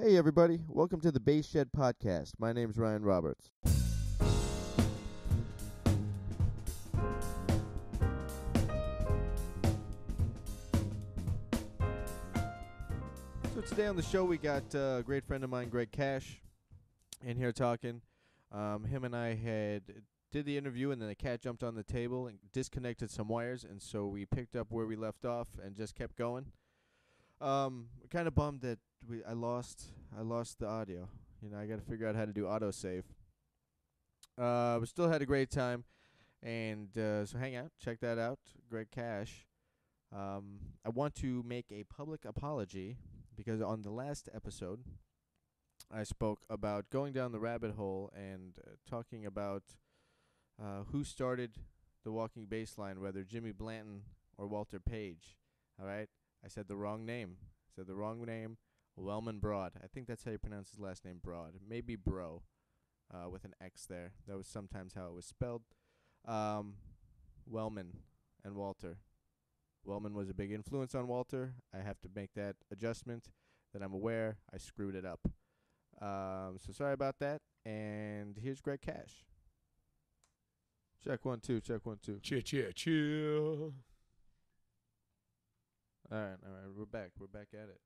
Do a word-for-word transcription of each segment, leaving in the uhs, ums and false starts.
Hey everybody, welcome to the Bass Shed Podcast. My name's Ryan Roberts. So today on the show we got uh, a great friend of mine, Gregg Cash, in here talking. Um, him and I had did the interview and then a cat jumped on the table and disconnected some wires, and so we picked up where we left off and just kept going. Um, kind of bummed that We I lost I lost the audio. You know, I got to figure out how to do autosave. Uh, we still had a great time, and uh, so hang out, check that out, Gregg Cash. Um, I want to make a public apology because on the last episode, I spoke about going down the rabbit hole and uh, talking about uh, who started the walking bass line, whether Jimmy Blanton or Walter Page. All right, I said the wrong name. I said the wrong name. Wellman Broad. I think that's how you pronounce his last name, Broad. Maybe Bro, uh, with an X there. That was sometimes how it was spelled. Um, Wellman and Walter. Wellman was a big influence on Walter. I have to make that adjustment that I'm aware I screwed it up. Um, so sorry about that. And here's Gregg Cash. Check one, two. Check one, two. Cheer, cheer, cheer. All right, all right. We're back. We're back at it.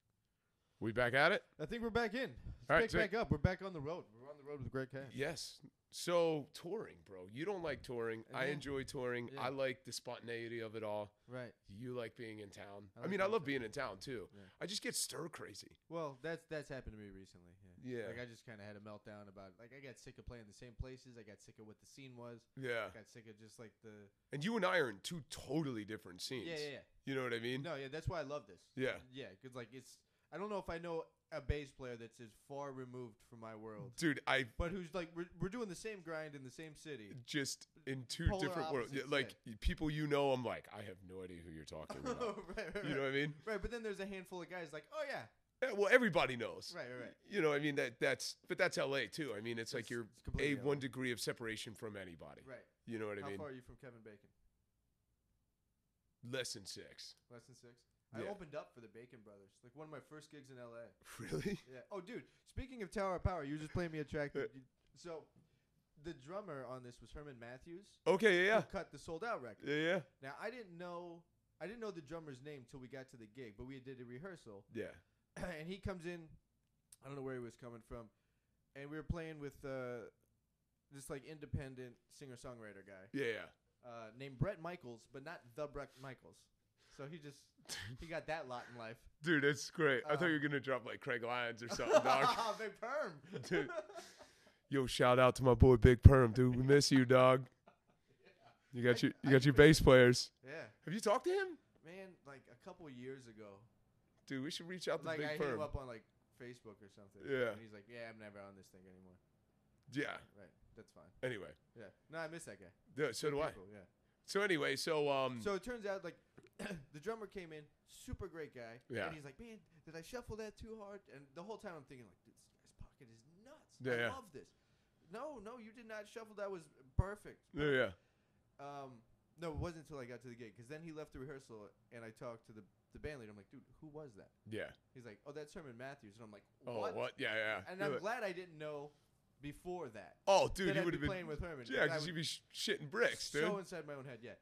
We back at it? I think we're back in. Let's pick back up. We're back on the road. We're on the road with Gregg Cash. Yes. So, touring, bro. You don't like touring. I enjoy touring. Yeah. I like the spontaneity of it all. Right. You like being in town. I, I mean, I love being in town, too. Yeah. I just get stir crazy. Well, that's that's happened to me recently. Yeah. yeah. Like, I just kind of had a meltdown about it. Like, I got sick of playing the same places. I got sick of what the scene was. Yeah. I got sick of just, like, the... And you and I are in two totally different scenes. Yeah, yeah, yeah. You know what I mean? No, yeah. That's why I love this. Yeah. Yeah, because, like, it's... I don't know if I know a bass player that's as far removed from my world. Dude, I... But who's like, we're, we're doing the same grind in the same city. Just in two Polar different worlds. Yeah, like, yeah. people you know, I'm like, I have no idea who you're talking about. right, right, you right. know what I mean? Right, but then there's a handful of guys like, oh, yeah. yeah well, everybody knows. Right, right, right. You know, I mean, that that's... But that's L A, too. I mean, it's, it's like you're it's a L A. One degree of separation from anybody. Right. You know what How I mean? How far are you from Kevin Bacon? Less than six. Less than six? I yeah. opened up for the Bacon Brothers. Like, one of my first gigs in L A. Really? Yeah. Oh, dude. Speaking of Tower of Power, you were just playing me a track. That you, so, the drummer on this was Herman Matthews. Okay, yeah, yeah. Who cut the Sold Out record. Yeah, yeah. Now, I didn't know I didn't know the drummer's name till we got to the gig, but we did a rehearsal. Yeah. And he comes in. I don't know where he was coming from. And we were playing with uh, this, like, independent singer-songwriter guy. Yeah, yeah. Uh, named Bret Michaels, but not the Bret Michaels. So he just, he got that lot in life. Dude, that's great. Uh, I thought you were going to drop like Craig Lyons or something, dog. Big Perm. Dude. Yo, shout out to my boy Big Perm, dude. We miss you, dog. Yeah. You got your, you got your bass players. Yeah. Have you talked to him? Man, like a couple of years ago. Dude, we should reach out to like Big I Perm. Like I hit him up on like Facebook or something. Yeah. And he's like, yeah, I'm never on this thing anymore. Yeah. Right. That's fine. Anyway. Yeah. No, I miss that guy. Yeah, so Good do people, I. Yeah. So anyway, so um. So it turns out like. The drummer came in, super great guy, yeah. and he's like, man, did I shuffle that too hard? And the whole time I'm thinking, like, this guy's pocket is nuts. Yeah, I yeah. love this. No, no, you did not shuffle. That was perfect. Yeah, yeah. Um, no, it wasn't until I got to the gig, because then he left the rehearsal, and I talked to the, the band leader. I'm like, dude, who was that? Yeah. He's like, oh, that's Herman Matthews. And I'm like, what? Oh, what? Yeah, yeah. And yeah. I'm glad I didn't know before that. Oh, dude, you would have be been playing with Herman. Yeah, because you'd be sh shitting bricks, dude. So inside my own head, yeah.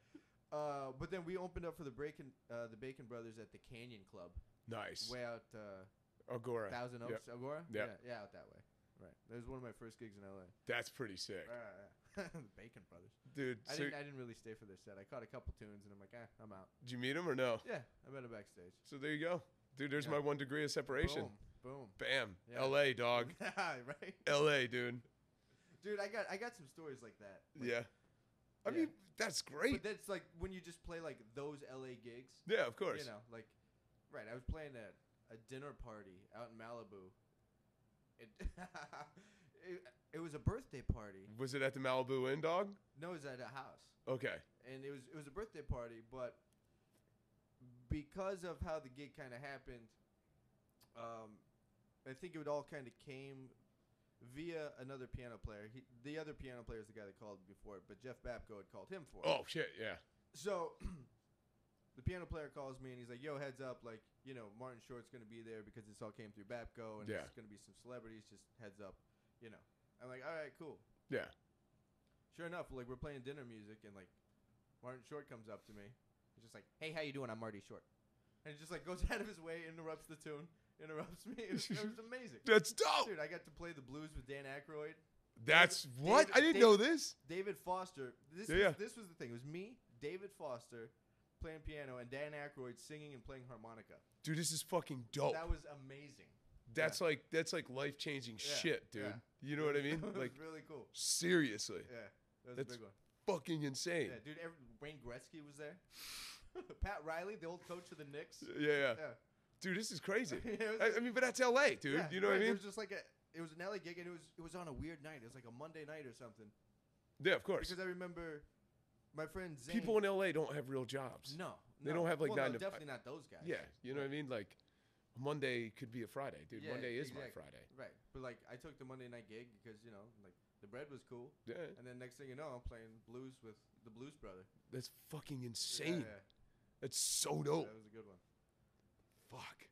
Uh, but then we opened up for the Bacon, uh, the Bacon Brothers at the Canyon Club. Nice. Way out. Uh, Agora. Thousand Oaks. Yep. Agora? Yep. Yeah, yeah, out that way. Right. That was one of my first gigs in L A. That's pretty sick. Uh, the Bacon Brothers. Dude. I, so didn't, I didn't really stay for their set. I caught a couple tunes and I'm like, ah, I'm out. Did you meet him or no? Yeah, I met him backstage. So there you go. Dude, there's yeah. my one degree of separation. Boom. Boom. Bam. Yeah. L A, dog. Right? L A, dude. Dude, I got I got some stories like that. Like, yeah. I yeah. mean, that's great. But that's like when you just play like those L A gigs. Yeah, of course. You know, like, right. I was playing at a dinner party out in Malibu. It, it, it was a birthday party. Was it at the Malibu Inn, dog? No, it was at a house. Okay. And it was, it was a birthday party, but because of how the gig kind of happened, um, I think it all kind of came via another piano player. He, the other piano player is the guy that called before it, but Jeff Babco had called him for it. Oh, shit, yeah. So the piano player calls me, and he's like, yo, heads up, like, you know, Martin Short's going to be there because this all came through Babco, and yeah. there's going to be some celebrities, just heads up, you know. I'm like, all right, cool. Yeah. Sure enough, like, we're playing dinner music, and, like, Martin Short comes up to me. He's just like, hey, how you doing? I'm Marty Short. And he just, like, goes out of his way, interrupts the tune, interrupts me. It was, it was amazing. That's dope. Dude, I got to play the blues with Dan Aykroyd. That's David, what? David, I didn't David, know this. David Foster. This, yeah, yeah. Was, this was the thing. It was me, David Foster, playing piano, and Dan Aykroyd singing and playing harmonica. Dude, this is fucking dope. That was amazing. That's yeah. like that's like life-changing yeah. shit, dude. Yeah. You know what I mean? It was like really cool. Seriously. Yeah. That was that's a big one. Fucking insane. Yeah, dude, every, Wayne Gretzky was there. Pat Riley, the old coach of the Knicks. Yeah, yeah. yeah. Dude, this is crazy. yeah, was, I, I mean, but that's L A, dude. Yeah, you know right, what I mean? It was just like a it was an L A gig, and it was it was on a weird night. It was like a Monday night or something. Yeah, of course. Because I remember my friend Zane. People in L A don't have real jobs. No. They no. don't have like well, nine no, to definitely five. Not those guys. Yeah, you know right. what I mean? Like Monday could be a Friday, dude. Yeah, Monday is exactly. my Friday. Right. But like I took the Monday night gig because, you know, like the bread was cool. Yeah. And then next thing you know, I'm playing blues with the Blues Brother. That's fucking insane. Yeah, yeah. That's so dope. Yeah, that was a good one. Fuck.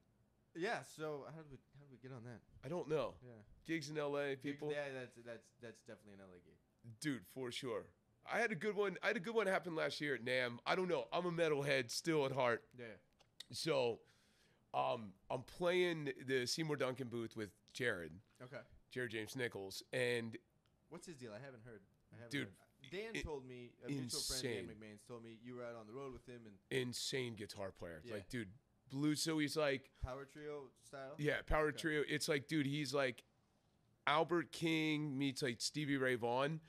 Yeah, so how did we how did we get on that? I don't know. Yeah. Gigs in L A, people. Yeah, that's that's that's definitely an L A gig. Dude, for sure. I had a good one. I had a good one happen last year at NAMM. I don't know. I'm a metalhead still at heart. Yeah. So, um, I'm playing the Seymour Duncan booth with Jared. Okay. Jared James Nichols. And what's his deal? I haven't heard. I haven't dude, heard. Dan it, told me a insane. mutual friend, Dan McMahon's, told me you were out on the road with him and insane guitar player. Yeah. Like, dude, blues. So he's like power trio style. Yeah, power okay. trio. It's like, dude, he's like Albert King meets like Stevie Ray Vaughan.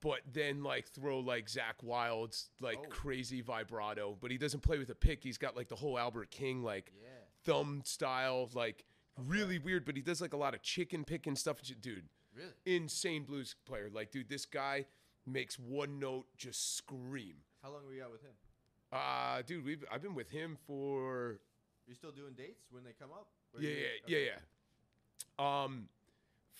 But then, like, throw, like, Zach Wilde's, like, oh. crazy vibrato. But he doesn't play with a pick. He's got, like, the whole Albert King, like, yeah. thumb style. Like, okay. really weird. But he does, like, a lot of chicken pick and stuff. Dude. Really? Insane blues player. Like, dude, this guy makes one note just scream. How long were you out with him? Uh, dude, we've I've been with him for... You're still doing dates when they come up? Or yeah, you... yeah, okay. yeah, yeah. Um,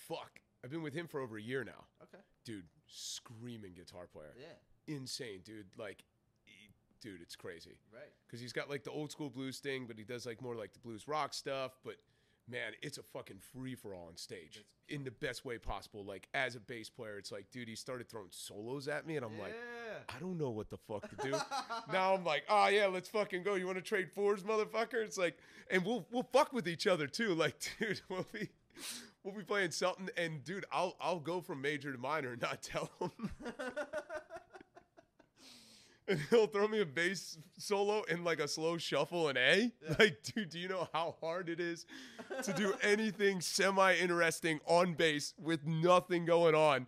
fuck. I've been with him for over a year now. Okay. Dude, screaming guitar player. Yeah. Insane, dude. Like, he, dude, it's crazy. Right. Because he's got, like, the old school blues thing, but he does, like, more, like, the blues rock stuff. But, man, it's a fucking free-for-all on stage That's in cool. the best way possible. Like, as a bass player, it's like, dude, he started throwing solos at me, and I'm yeah. like, I don't know what the fuck to do. Now I'm like, oh, yeah, let's fucking go. You want to trade fours, motherfucker? It's like, and we'll we'll fuck with each other, too. Like, dude, we'll be... We'll be playing something, and dude, I'll I'll go from major to minor and not tell him. And he'll throw me a bass solo and like a slow shuffle and A. Yeah. Like, dude, do you know how hard it is to do anything semi-interesting on bass with nothing going on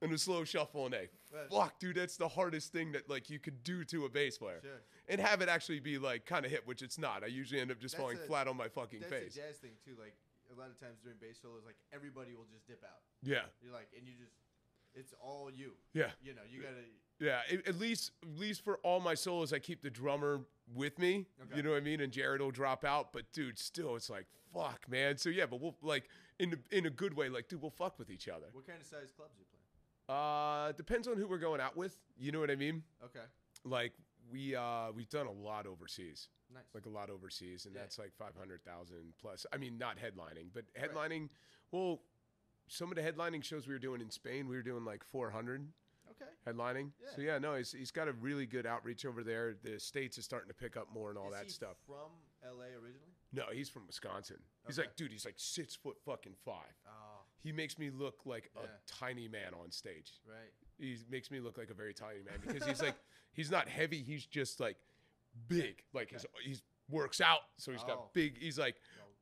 and a slow shuffle and A? Right. Fuck, dude, that's the hardest thing that like you could do to a bass player. Sure. And have it actually be like kind of hit, which it's not. I usually end up just that's falling a, flat on my fucking that's face. That's a jazz thing too, like. A lot of times during bass solos, like, everybody will just dip out. Yeah. You're like, and you just, it's all you. Yeah. You know, you got to. Yeah, it, at least at least for all my solos, I keep the drummer with me. Okay. You know what I mean? And Jared will drop out. But, dude, still, it's like, fuck, man. So, yeah, but we'll, like, in, the, in a good way, like, dude, we'll fuck with each other. What kind of size clubs you play? Uh, depends on who we're going out with. You know what I mean? Okay. Like, we, uh, we've done a lot overseas. Nice. Like a lot overseas, and yeah. that's like five hundred thousand plus. I mean, not headlining, but headlining. Right. Well, some of the headlining shows we were doing in Spain, we were doing like four hundred. Okay. Headlining. Yeah. So yeah, no, he's he's got a really good outreach over there. The States is starting to pick up more and all is that he stuff. From L A originally? No, he's from Wisconsin. Okay. He's like, dude, he's like six foot fucking five. Oh. He makes me look like yeah. a tiny man on stage. Right. He makes me look like a very tiny man because he's like, he's not heavy. He's just like. Big, like okay. his, he works out, so he's oh. got big. He's like,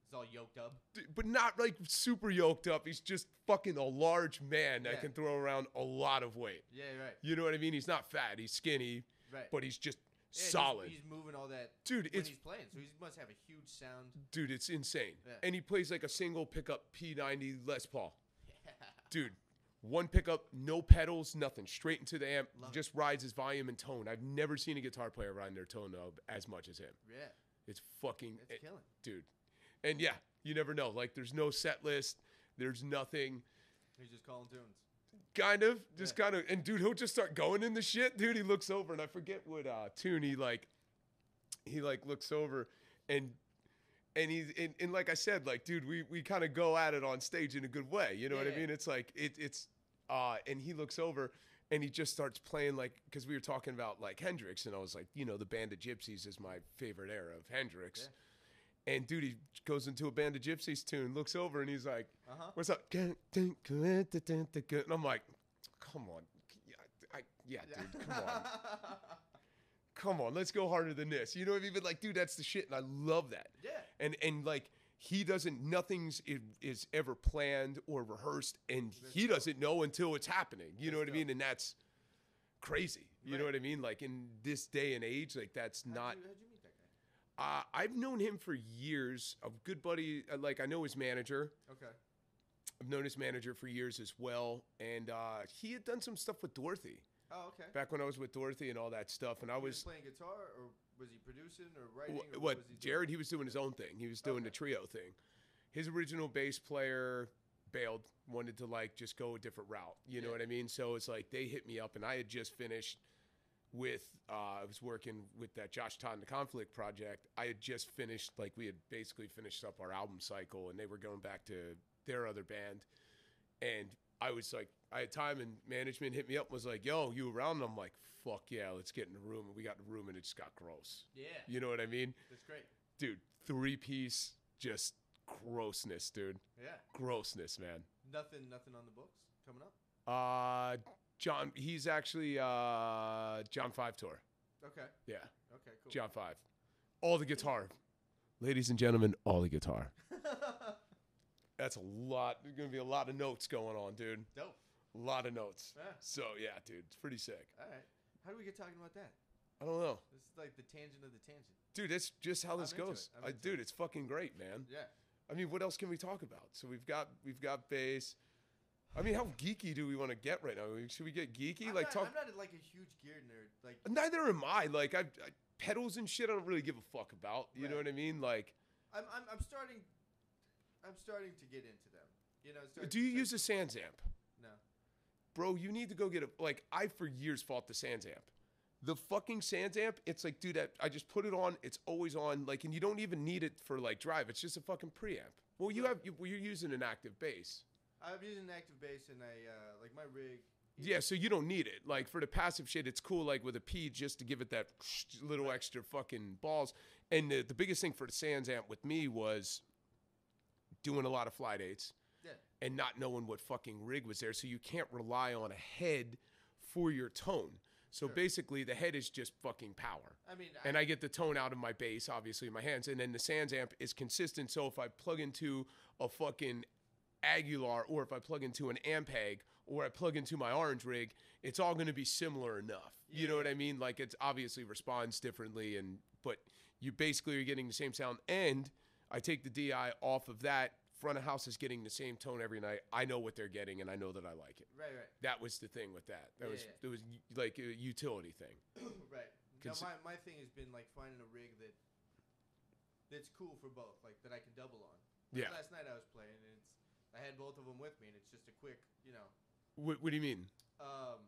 he's all yoked up, but not like super yoked up. He's just fucking a large man yeah. that can throw around a lot of weight. Yeah, right. You know what I mean? He's not fat. He's skinny, right? But he's just yeah, solid. He's, he's moving all that, dude. When it's, he's playing, so he must have a huge sound. Dude, it's insane. Yeah. And he plays like a single pickup P ninety Les Paul. Yeah. Dude, one pickup, no pedals, nothing. Straight into the amp. Love just it. Rides his volume and tone. I've never seen a guitar player ride their tone knob as much as him. Yeah. It's fucking... It's it, killing. Dude. And yeah, you never know. Like, there's no set list. There's nothing. He's just calling tunes. Kind of. Just yeah. kind of. And dude, he'll just start going in the shit. Dude, he looks over, and I forget what uh, tune he, like... He, like, looks over, and And he's and, and like I said, like, dude, we we kind of go at it on stage in a good way. You know yeah, what I mean? It's like it it's uh and he looks over and he just starts playing, like, because we were talking about like Hendrix, and I was like, you know, the Band of Gypsies is my favorite era of Hendrix. Yeah. And dude, he goes into a Band of Gypsies tune, looks over, and he's like, uh-huh. "What's up?" And I'm like, "Come on, I, I, yeah, dude, come on, come on, let's go harder than this." You know what I mean? But like, dude, that's the shit, and I love that. Yeah. And and like, he doesn't. Nothing's it, is ever planned or rehearsed, and There's he doesn't know until it's happening. You There's know what I mean? And that's crazy. You right. know what I mean? Like, in this day and age, like, that's how'd not. You, how'd you meet that guy? Uh, I've known him for years. A good buddy, like, I know his manager. Okay. I've known his manager for years as well. And uh, he had done some stuff with Dorothy. Oh, okay. Back when I was with Dorothy and all that stuff. And I was, was playing guitar, or was he producing or writing? What, or what was he Jared, doing? He was doing his own thing. He was doing okay. the trio thing. His original bass player bailed, wanted to, like, just go a different route. You know yeah. what I mean? So it's like they hit me up, and I had just finished... with uh I was working with that Josh Todd and the Conflict project. I had just finished, like, we had basically finished up our album cycle, and they were going back to their other band, and I was like, I had time, and management hit me up and was like, "Yo, you around?" And I'm like, "Fuck yeah, let's get in the room." And we got in the room, and it just got gross. Yeah, you know what I mean? That's great, dude. Three piece, just grossness, dude. Yeah, grossness, man. Nothing nothing on the books coming up? uh John, he's actually uh, John Five tour. Okay. Yeah. Okay, cool. John Five. All the guitar. Ladies and gentlemen, all the guitar. That's a lot. There's going to be a lot of notes going on, dude. Dope. A lot of notes. Yeah. So, yeah, dude, it's pretty sick. All right. How do we get talking about that? I don't know. This is like the tangent of the tangent. Dude, that's just how this I'm goes. Into it. I'm into I, dude, it. It's fucking great, man. Yeah. I mean, what else can we talk about? So we've got we've got bass. I mean, how geeky do we want to get right now? Should we get geeky? I'm like, not, talk. I'm not like a huge gear nerd. Like, neither am I. Like, I, I pedals and shit, I don't really give a fuck about. You right. know what I mean? Like, I'm, I'm, I'm starting, I'm starting to get into them. You know. Do you use a Sansamp? No. Bro, you need to go get a. Like, I for years fought the Sansamp. The fucking Sansamp, it's like, dude, I, I just put it on. It's always on. Like, and you don't even need it for like drive. It's just a fucking preamp. Well, you right. have. You, well, you're using an active bass. I'm using an active bass, and I, uh, like, my rig. Yeah, so you don't need it. Like, for the passive shit, it's cool, like, with a P, just to give it that little right. extra fucking balls. And the, the biggest thing for the Sansamp with me was doing a lot of fly dates yeah. and not knowing what fucking rig was there. So you can't rely on a head for your tone. So sure. basically, the head is just fucking power. I mean, I, and I get the tone out of my bass, obviously, in my hands. And then the Sansamp is consistent. So if I plug into a fucking Aguilar, or if I plug into an Ampeg, or I plug into my Orange rig, it's all going to be similar enough. Yeah. You know what I mean? Like, it's obviously responds differently, and but you basically are getting the same sound. And I take the D I off of that. Front of house is getting the same tone every night. I know what they're getting, and I know that I like it. Right, right. That was the thing with that. That yeah, was yeah. it was like a utility thing. Right. Now my my thing has been like finding a rig that that's cool for both, like that I can double on. Yeah. Last night I was playing, and it's. I had both of them with me, and it's just a quick, you know. What, what do you mean? Um,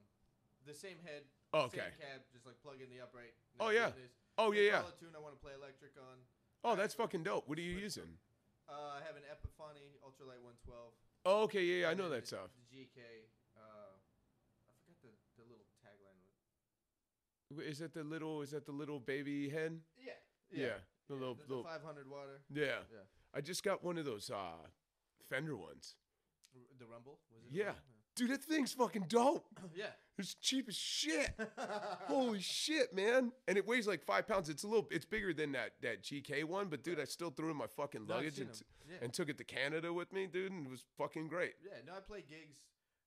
the same head, oh, okay. same cab, just like plug in the upright. Oh yeah. Oh yeah, yeah. Follow tune I want to play electric on. Oh, that's fucking dope. What are you using? Uh, I have an Epiphany Ultralight one twelve. Oh, okay, yeah, yeah, I know that stuff. The G K. Uh, I forgot the the little tagline. Is that the little? Is that the little baby head? Yeah. Yeah. yeah the yeah, little, the, the little five hundred water. Yeah. Yeah. I just got one of those. Uh, Fender ones. The Rumble? Was it yeah. Rumble? Yeah. Dude, that thing's fucking dope. Yeah. It's cheap as shit. Holy shit, man. And it weighs like five pounds. It's a little, it's bigger than that, that G K one, but dude, yeah. I still threw in my fucking no, luggage and, yeah. and took it to Canada with me, dude, and it was fucking great. Yeah, no, I play gigs.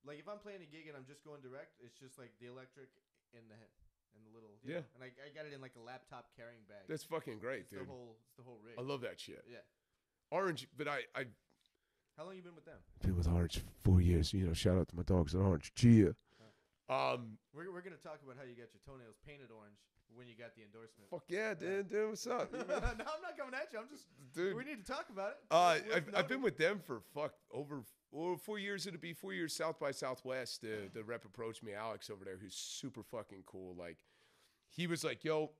Like, if I'm playing a gig and I'm just going direct, it's just like the electric and the head. And the little, you yeah. know, and I, I got it in like a laptop carrying bag. That's fucking great, it's dude. The whole, it's the whole rig. I love that shit. Yeah. Orange, but I... I How long you been with them? I've been with Orange for four years. You know, shout out to my dogs at Orange. Gia. Right. Um, we're we're going to talk about how you got your toenails painted orange when you got the endorsement. Fuck yeah, dude. Dude, what's up? No, I'm not coming at you. I'm just, dude. We need to talk about it. Uh, I've, I've been with them for, fuck, over oh, four years. It'll be four years South by Southwest. The, the rep approached me, Alex, over there, who's super fucking cool. Like, he was like, yo,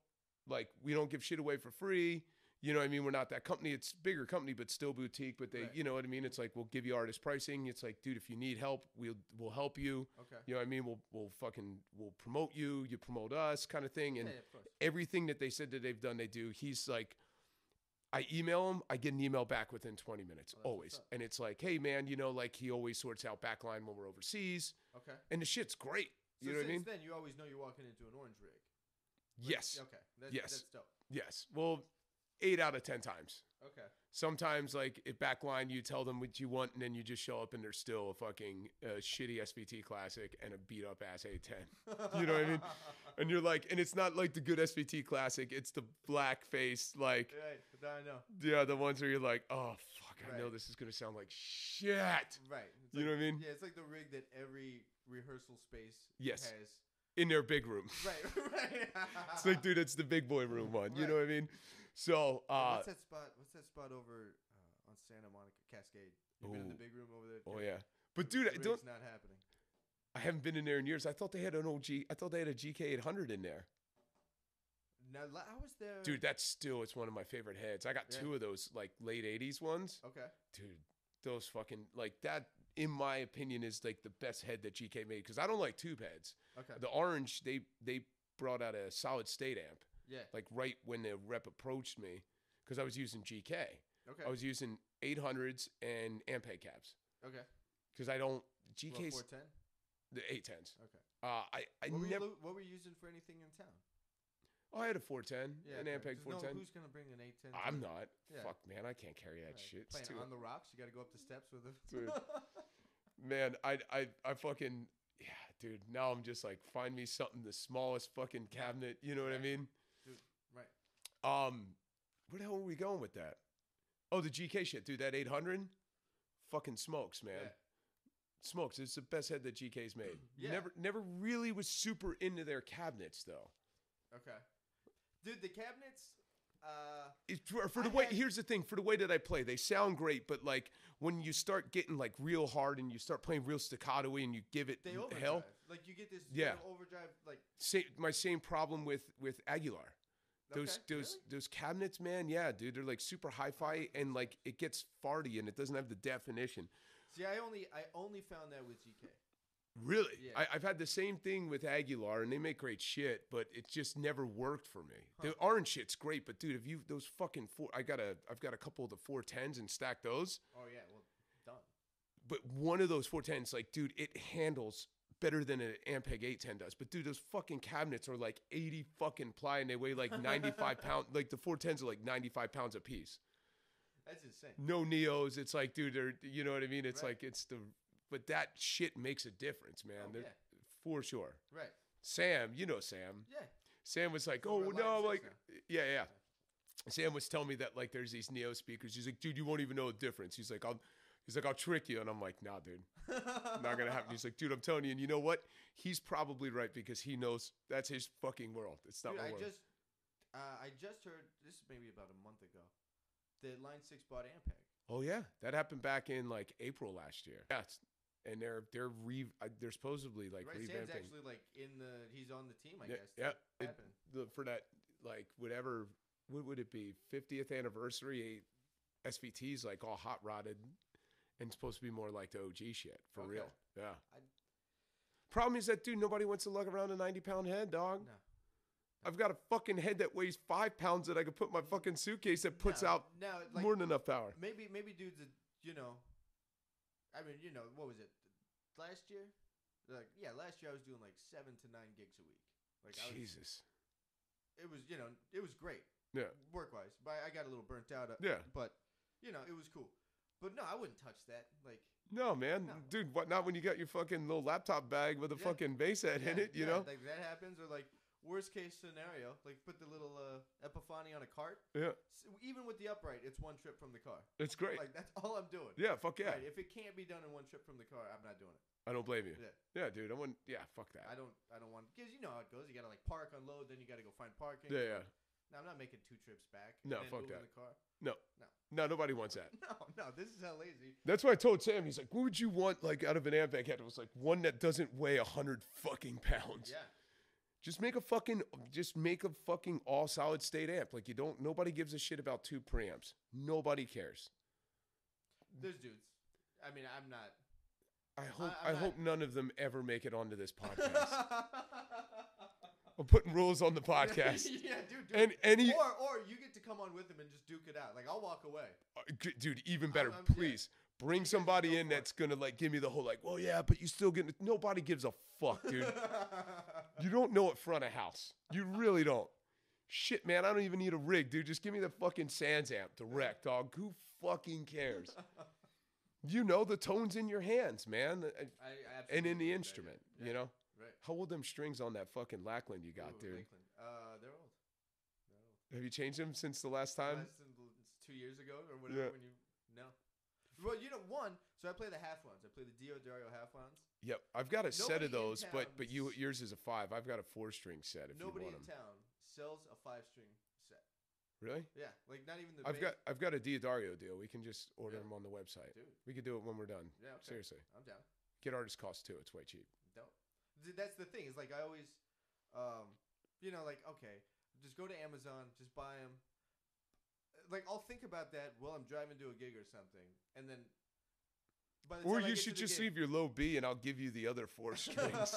like, we don't give shit away for free. You know what I mean? We're not that company. It's bigger company, but still boutique. But they, right. you know what I mean? It's like, we'll give you artist pricing. It's like, dude, if you need help, we'll we'll help you. Okay. You know what I mean? We'll we'll fucking we'll promote you. You promote us, kind of thing. And yeah, of course. Everything that they said that they've done, they do. He's like, I email him. I get an email back within twenty minutes, oh, always. And it's like, hey man, you know, like he always sorts out backline when we're overseas. Okay. And the shit's great. You so know what I mean? Then you always know you're walking into an Orange rig. Like, yes. Okay. That's, yes. That's dope. Yes. Well. Eight out of ten times. Okay. Sometimes, like, at backline, you tell them what you want, and then you just show up, and there's still a fucking uh, shitty S V T Classic and a beat-up ass A ten. You know what I mean? And you're like, and it's not, like, the good S V T Classic. It's the black-faced, like. Right. I know. Yeah, the ones where you're like, oh, fuck, I right. know this is going to sound like shit. Right. It's you like, know what I mean? Yeah, it's like the rig that every rehearsal space yes. has. In their big room. Right, right. It's like, dude, it's the big boy room one. You right. know what I mean? So, uh, what's that spot? What's that spot over uh, on Santa Monica, Cascade? You've ooh. Been in the big room over there. Oh yeah, but the, dude, the I don't. It's not happening. I haven't been in there in years. I thought they had an O G. I thought they had a G K eight hundred in there. Now I was there. Dude, that's still it's one of my favorite heads. I got yeah. two of those like late eighties ones. Okay. Dude, those fucking like that. In my opinion, is like the best head that G K made because I don't like tube heads. Okay. The Orange they they brought out a solid state amp. Yeah. Like right when the rep approached me, because I was using G K. Okay. I was using eight hundreds and Ampeg cabs. Okay. Because I don't G Ks. What, four ten? The eight tens. Okay. Uh, I I what were, never, you, what were you using for anything in town? Oh, I had a four ten, yeah, an okay. Ampeg four ten. No, who's gonna bring an eight ten? I'm not. Yeah. Fuck, man, I can't carry that right. shit. Playing too... on the rocks, you got to go up the steps with it. Man, I I I fucking yeah, dude. Now I'm just like, find me something the smallest fucking cabinet. You know what right. I mean? Right. Um, where the hell were we going with that? Oh, the G K shit, dude. That eight hundred, fucking smokes, man. Yeah. Smokes. It's the best head that G K's made. Yeah. Never, never really was super into their cabinets though. Okay. Dude, the cabinets. Uh, it, for, for the I way, had... here's the thing. For the way that I play, they sound great, but like when you start getting like real hard and you start playing real staccato-y and you give it they overdrive. Hell, like you get this yeah overdrive like. Same, my same problem with with Aguilar. Those okay, those really? Those cabinets, man, yeah, dude, they're like super hi-fi and like it gets farty and it doesn't have the definition. See, I only I only found that with G K. Really? Yeah. I, I've had the same thing with Aguilar and they make great shit, but it just never worked for me. Huh. The Orange shit's great, but dude, if you those fucking four I got a I've got a couple of the four tens and stacked those. Oh yeah, well done. But one of those four tens, like, dude, it handles better than an Ampeg eight ten does. But dude, those fucking cabinets are like eighty fucking ply and they weigh like ninety-five pounds. Like the four tens are like ninety-five pounds a piece. That's insane. No Neos. It's like, dude, they're, you know what I mean? It's right. like, it's the, but that shit makes a difference, man. Oh, yeah. For sure. Right. Sam, you know Sam. Yeah. Sam was like, oh, no, like, yeah, yeah, yeah. Sam was telling me that like there's these Neo speakers. He's like, dude, you won't even know the difference. He's like, I'll. He's like, I'll trick you. And I'm like, nah, dude. Not going to happen. He's like, dude, I'm telling you. And you know what? He's probably right because he knows that's his fucking world. It's not dude, my I world. Just, uh, I just heard, this is maybe about a month ago, that Line six bought Ampeg. Oh, yeah. That happened back in like April last year. Yeah. It's, and they're they're re, they're supposedly like right, revamping. Sam's actually like in the, he's on the team, I yeah, guess. Yeah. That happened. It, for that, like whatever, what would it be? fiftieth anniversary, S V T's like all hot rodded. And supposed to be more like the O G shit, for okay. real. Yeah. I'd... Problem is that, dude, nobody wants to lug around a ninety pound head, dog. No. no. I've got a fucking head that weighs five pounds that I could put in my fucking suitcase that puts no, out no, like, more than enough power. Maybe, maybe dudes, you know, I mean, you know, what was it? Last year? Like, yeah, last year I was doing like seven to nine gigs a week. Like, I Jesus. Was, it was, you know, it was great. Yeah. Work-wise. But I got a little burnt out. Yeah. But, you know, it was cool. But no, I wouldn't touch that. Like no, man, no. dude. What? Not when you got your fucking little laptop bag with a yeah. fucking bass head yeah, in it. You yeah, know, like that happens. Or like worst case scenario, like put the little uh, Epiphany on a cart. Yeah. So even with the upright, it's one trip from the car. It's great. Like that's all I'm doing. Yeah, fuck yeah. Right, if it can't be done in one trip from the car, I'm not doing it. I don't blame you. Yeah, yeah dude. I wouldn't. Yeah, fuck that. I don't. I don't want because you know how it goes. You gotta like park, unload, then you gotta go find parking. Yeah, yeah. No, I'm not making two trips back. No, and fuck that. The car. No. No. No, nobody wants that. No, no, this is how lazy. That's why I told Sam, he's like, what would you want like out of an Ampeg head? It was like one that doesn't weigh a hundred fucking pounds. Yeah. Just make a fucking, just make a fucking all solid state amp. Like you don't, nobody gives a shit about two preamps. Nobody cares. There's dudes. I mean, I'm not. I hope, I, I hope none of them ever make it onto this podcast. I'm putting rules on the podcast. Yeah, dude. dude. And any or, or you get to come on with them and just duke it out. Like I'll walk away. Dude, even better. I'm, I'm, Please yeah. bring somebody in that's gonna like give me the whole like, well, yeah, but you still get. Nobody gives a fuck, dude. You don't know at front of house. You really don't. Shit, man, I don't even need a rig, dude. Just give me the fucking Sansamp direct, dog. Who fucking cares? You know the tones in your hands, man, I, I and in the instrument. Yeah. You know. Right. How old them strings on that fucking Lackland you got, Ooh, dude? Lackland. Uh, they're old. They're old. Have you changed them since the last time? Last, two years ago or whatever. Yeah. When you no. Well, you know one. So I play the half ones. I play the D'Addario half ones. Yep, I've got a Nobody set of those, town, but but you yours is a five. I've got a four string set. If Nobody you want in them. Town sells a five string set. Really? Yeah, like not even the. I've base. got I've got a D'Addario deal. We can just order yeah. them on the website. Dude. We could do it when we're done. Yeah. Okay. Seriously. I'm down. Get artist costs too. It's way cheap. Dope. That's the thing. Is like I always, um, you know, like, okay, just go to Amazon, just buy them. Like I'll think about that while I'm driving to a gig or something, and then. By the or time you should just gig, leave your low B, and I'll give you the other four strings.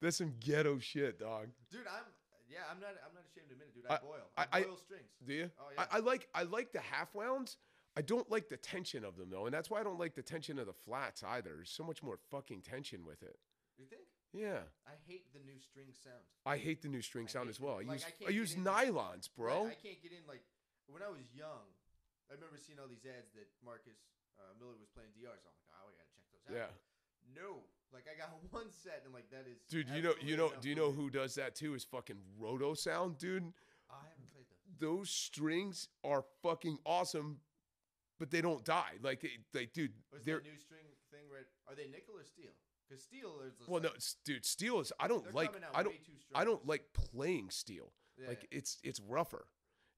That's some ghetto shit, dog. Dude, I'm yeah, I'm not I'm not ashamed to admit it, dude. I, I boil, I, I boil I, strings. Do you? Oh yeah. I, I like I like the half wounds. I don't like the tension of them though, and that's why I don't like the tension of the flats either. There's so much more fucking tension with it. You think? Yeah. I hate the new string sound. I hate the new string I sound as well. I like use, I I use nylons, in, bro. Right, I can't get in. Like, when I was young, I remember seeing all these ads that Marcus uh, Miller was playing D Rs. I'm like, oh, I got to check those out. Yeah. No. Like, I got one set, and I'm like, that is. Dude, you know, you know, do you know who does that too? Is fucking Roto Sound, dude. I haven't played those. Those strings are fucking awesome, but they don't die. Like, they, they dude. What's the new string thing, right? Are they nickel or steel? Steel is well like, no dude steel is I don't like I don't I don't like playing steel yeah, like yeah. it's it's rougher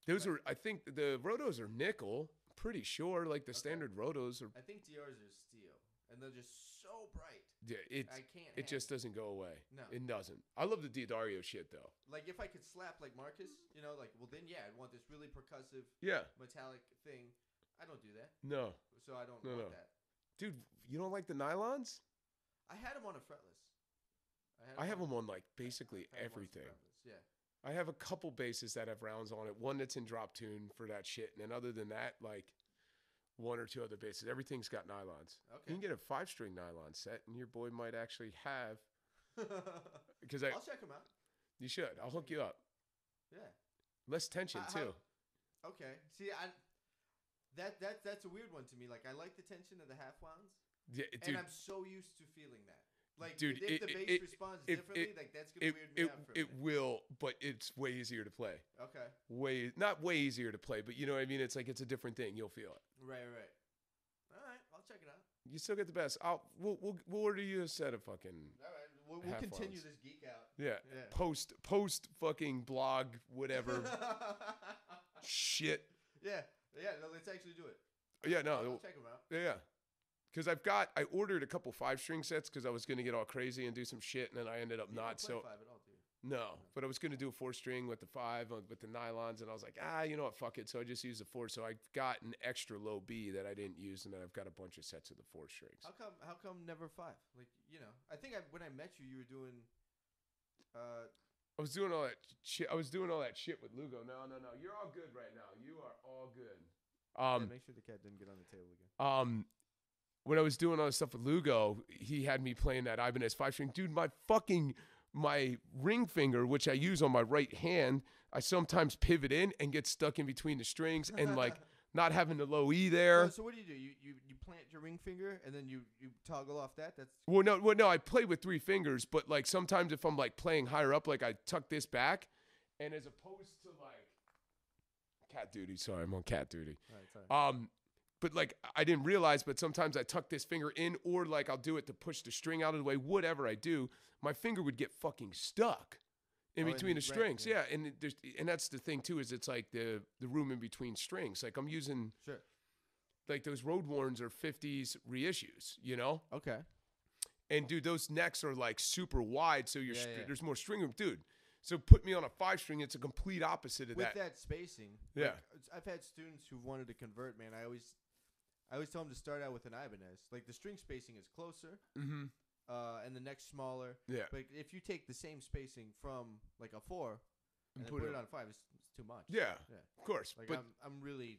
those right. are I think the Rotos are nickel pretty sure like the okay. standard Rotos are I think D Rs are steel and they're just so bright yeah it I can't it just it. doesn't go away no it doesn't I love the D'Addario shit though like if I could slap like Marcus you know like well then yeah I'd want this really percussive yeah metallic thing I don't do that no so I don't no, want no. that dude you don't like the nylons. I had them on a fretless. I, had them I have on them on like basically everything. Yeah. I have a couple basses that have rounds on it. One that's in drop tune for that shit, and then other than that, like one or two other basses. Everything's got nylons. Okay. You can get a five string nylon set, and your boy might actually have. Because I'll check them out. You should. I'll hook you up. Yeah. Less tension I, too. I, okay. See, I that that that's a weird one to me. Like I like the tension of the half wounds. Yeah, dude. And I'm so used to feeling that. Like, dude, if it, the bass it, responds it, differently, it, like that's gonna it, weird me it, out for a It minute. Will, but it's way easier to play. Okay. Way not way easier to play, but you know what I mean. It's like it's a different thing. You'll feel it. Right, right. All right, I'll check it out. You still get the best. I'll we'll we'll, we'll order you a set of fucking. All right, we'll, we'll continue ones. This geek out. Yeah. yeah. Post post fucking blog whatever. Shit. Yeah, yeah. No, let's actually do it. Yeah, no. I'll check them out. Yeah. yeah. Because I've got, I ordered a couple five string sets because I was going to get all crazy and do some shit, and then I ended up you not. So, five at all, dude. No, but I was going to do a four string with the five, with the nylons, and I was like, ah, you know what, fuck it. So I just used the four. So I got an extra low B that I didn't use, and then I've got a bunch of sets of the four strings. How come, how come never five? Like, you know, I think I, when I met you, you were doing. Uh, I was doing all that shit. I was doing all that shit with Lugo. No, no, no. You're all good right now. You are all good. Um, yeah, make sure the cat didn't get on the table again. Um. When I was doing all this stuff with Lugo, he had me playing that Ibanez five string. Dude, my fucking, my ring finger, which I use on my right hand, I sometimes pivot in and get stuck in between the strings and like not having the low E there. So, so what do you do? You, you you plant your ring finger and then you you toggle off that? That's well, no, well, no, I play with three fingers, but like sometimes if I'm like playing higher up, like I tuck this back and as opposed to like cat duty. Sorry, I'm on cat duty. All right, sorry. Um. But like I didn't realize, but sometimes I tuck this finger in, or like I'll do it to push the string out of the way. Whatever I do, my finger would get fucking stuck in oh, between the strings. Right, yeah. yeah, and there's and that's the thing too is it's like the the room in between strings. Like I'm using sure, like those Road Warns or fifties reissues, you know? Okay. And dude, those necks are like super wide, so you're yeah, yeah. there's more string room, dude. So put me on a five string. It's a complete opposite of With that. With that spacing. Yeah. Like, I've had students who've wanted to convert, man. I always I always tell them to start out with an Ibanez. Like, the string spacing is closer, mm-hmm. uh, and the neck's smaller. Yeah. But if you take the same spacing from, like, a four and, and put, then put it on a five, it's, it's too much. Yeah, yeah, of course. Like, but I'm, I'm really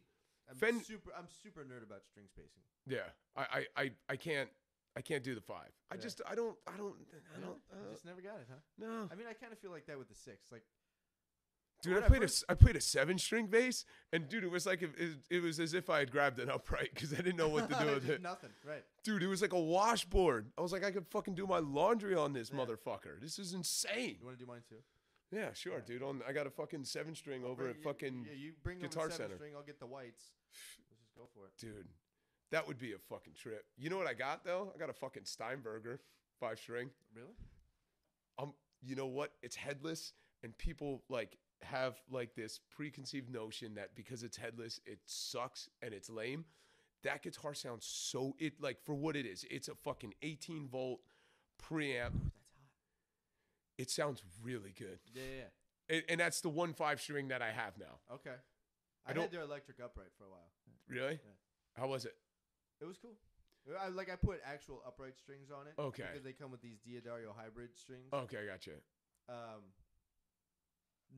I'm Fen- super I'm super nerd about string spacing. Yeah. I, I, I, I can't. I can't do the five. I yeah. just, I don't, I don't, I don't. I uh, just never got it, huh? No. I mean, I kind of feel like that with the six. Like, dude, I played I a, I played a seven string bass, and dude, it was like, if, it, it was as if I had grabbed an upright because I didn't know what to do with it. Nothing, right? Dude, it was like a washboard. I was like, I could fucking do my laundry on this yeah. motherfucker. This is insane. You want to do mine too? Yeah, sure, yeah. dude. On, I got a fucking seven string I'll over at you, fucking yeah, you bring Guitar seven Center. String, I'll get the whites. Let's just go for it, dude. That would be a fucking trip. You know what I got, though? I got a fucking Steinberger five string. Really? Um, you know what? It's headless, and people, like, have, like, this preconceived notion that because it's headless, it sucks and it's lame. That guitar sounds so, it like, for what it is, it's a fucking eighteen-volt preamp. Ooh, that's hot. It sounds really good. Yeah, yeah, yeah. It, and that's the one five string that I have now. Okay. I, I had their electric upright for a while. Really? Yeah. How was it? It was cool. I, like, I put actual upright strings on it. Okay. Because they come with these D'Addario hybrid strings. Okay, gotcha. Um,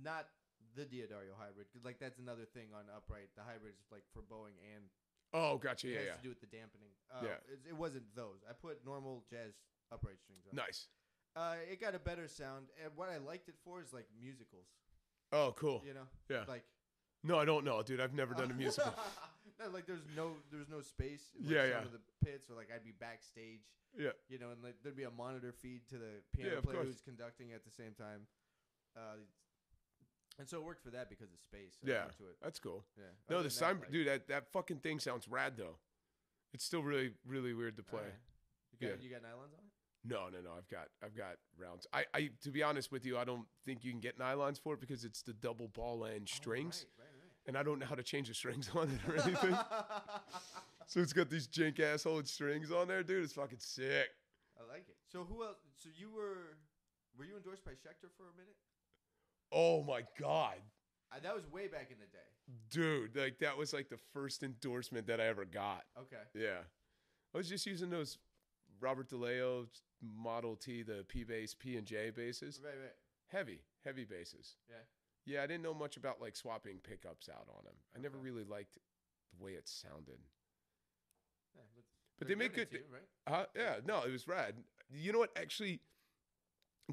not the D'Addario hybrid. Cause, like, that's another thing on upright. The hybrid is, like, for bowing and... Oh, gotcha. Yeah, yeah. It has to do with the dampening. Uh, yeah. It, it wasn't those. I put normal jazz upright strings on nice. it. Nice. Uh, it got a better sound. And what I liked it for is, like, musicals. Oh, cool. You know? Yeah. Like... No, I don't know, dude. I've never done a musical. No, like, there's no there's no space in, like, yeah, yeah. some of the pits, or, like, I'd be backstage. Yeah. You know, and, like, there'd be a monitor feed to the piano yeah, player course. who's conducting at the same time. Uh, and so it worked for that because of space. So yeah. To it. That's cool. Yeah. No, the sign, like, dude, that, that fucking thing sounds rad, though. It's still really, really weird to play. Right. You got, yeah. you got nylons on it? No, no, no. I've got I've got rounds. I, I to be honest with you, I don't think you can get nylons for it because it's the double ball end strings. Oh, right, right, right. And I don't know how to change the strings on it or anything. So it's got these jink asshole strings on there, dude. It's fucking sick. I like it. So who else? So you were were you endorsed by Schecter for a minute? Oh my God. I, that was way back in the day. Dude, like, that was like the first endorsement that I ever got. Okay. Yeah. I was just using those Robert DeLeo Model T, the P bass, P and J basses. Right, right. Heavy, heavy basses. Yeah. Yeah, I didn't know much about, like, swapping pickups out on them. I okay. never really liked the way it sounded. Yeah, but, but they make good. You, right? Uh, yeah, no, it was rad. You know what? Actually,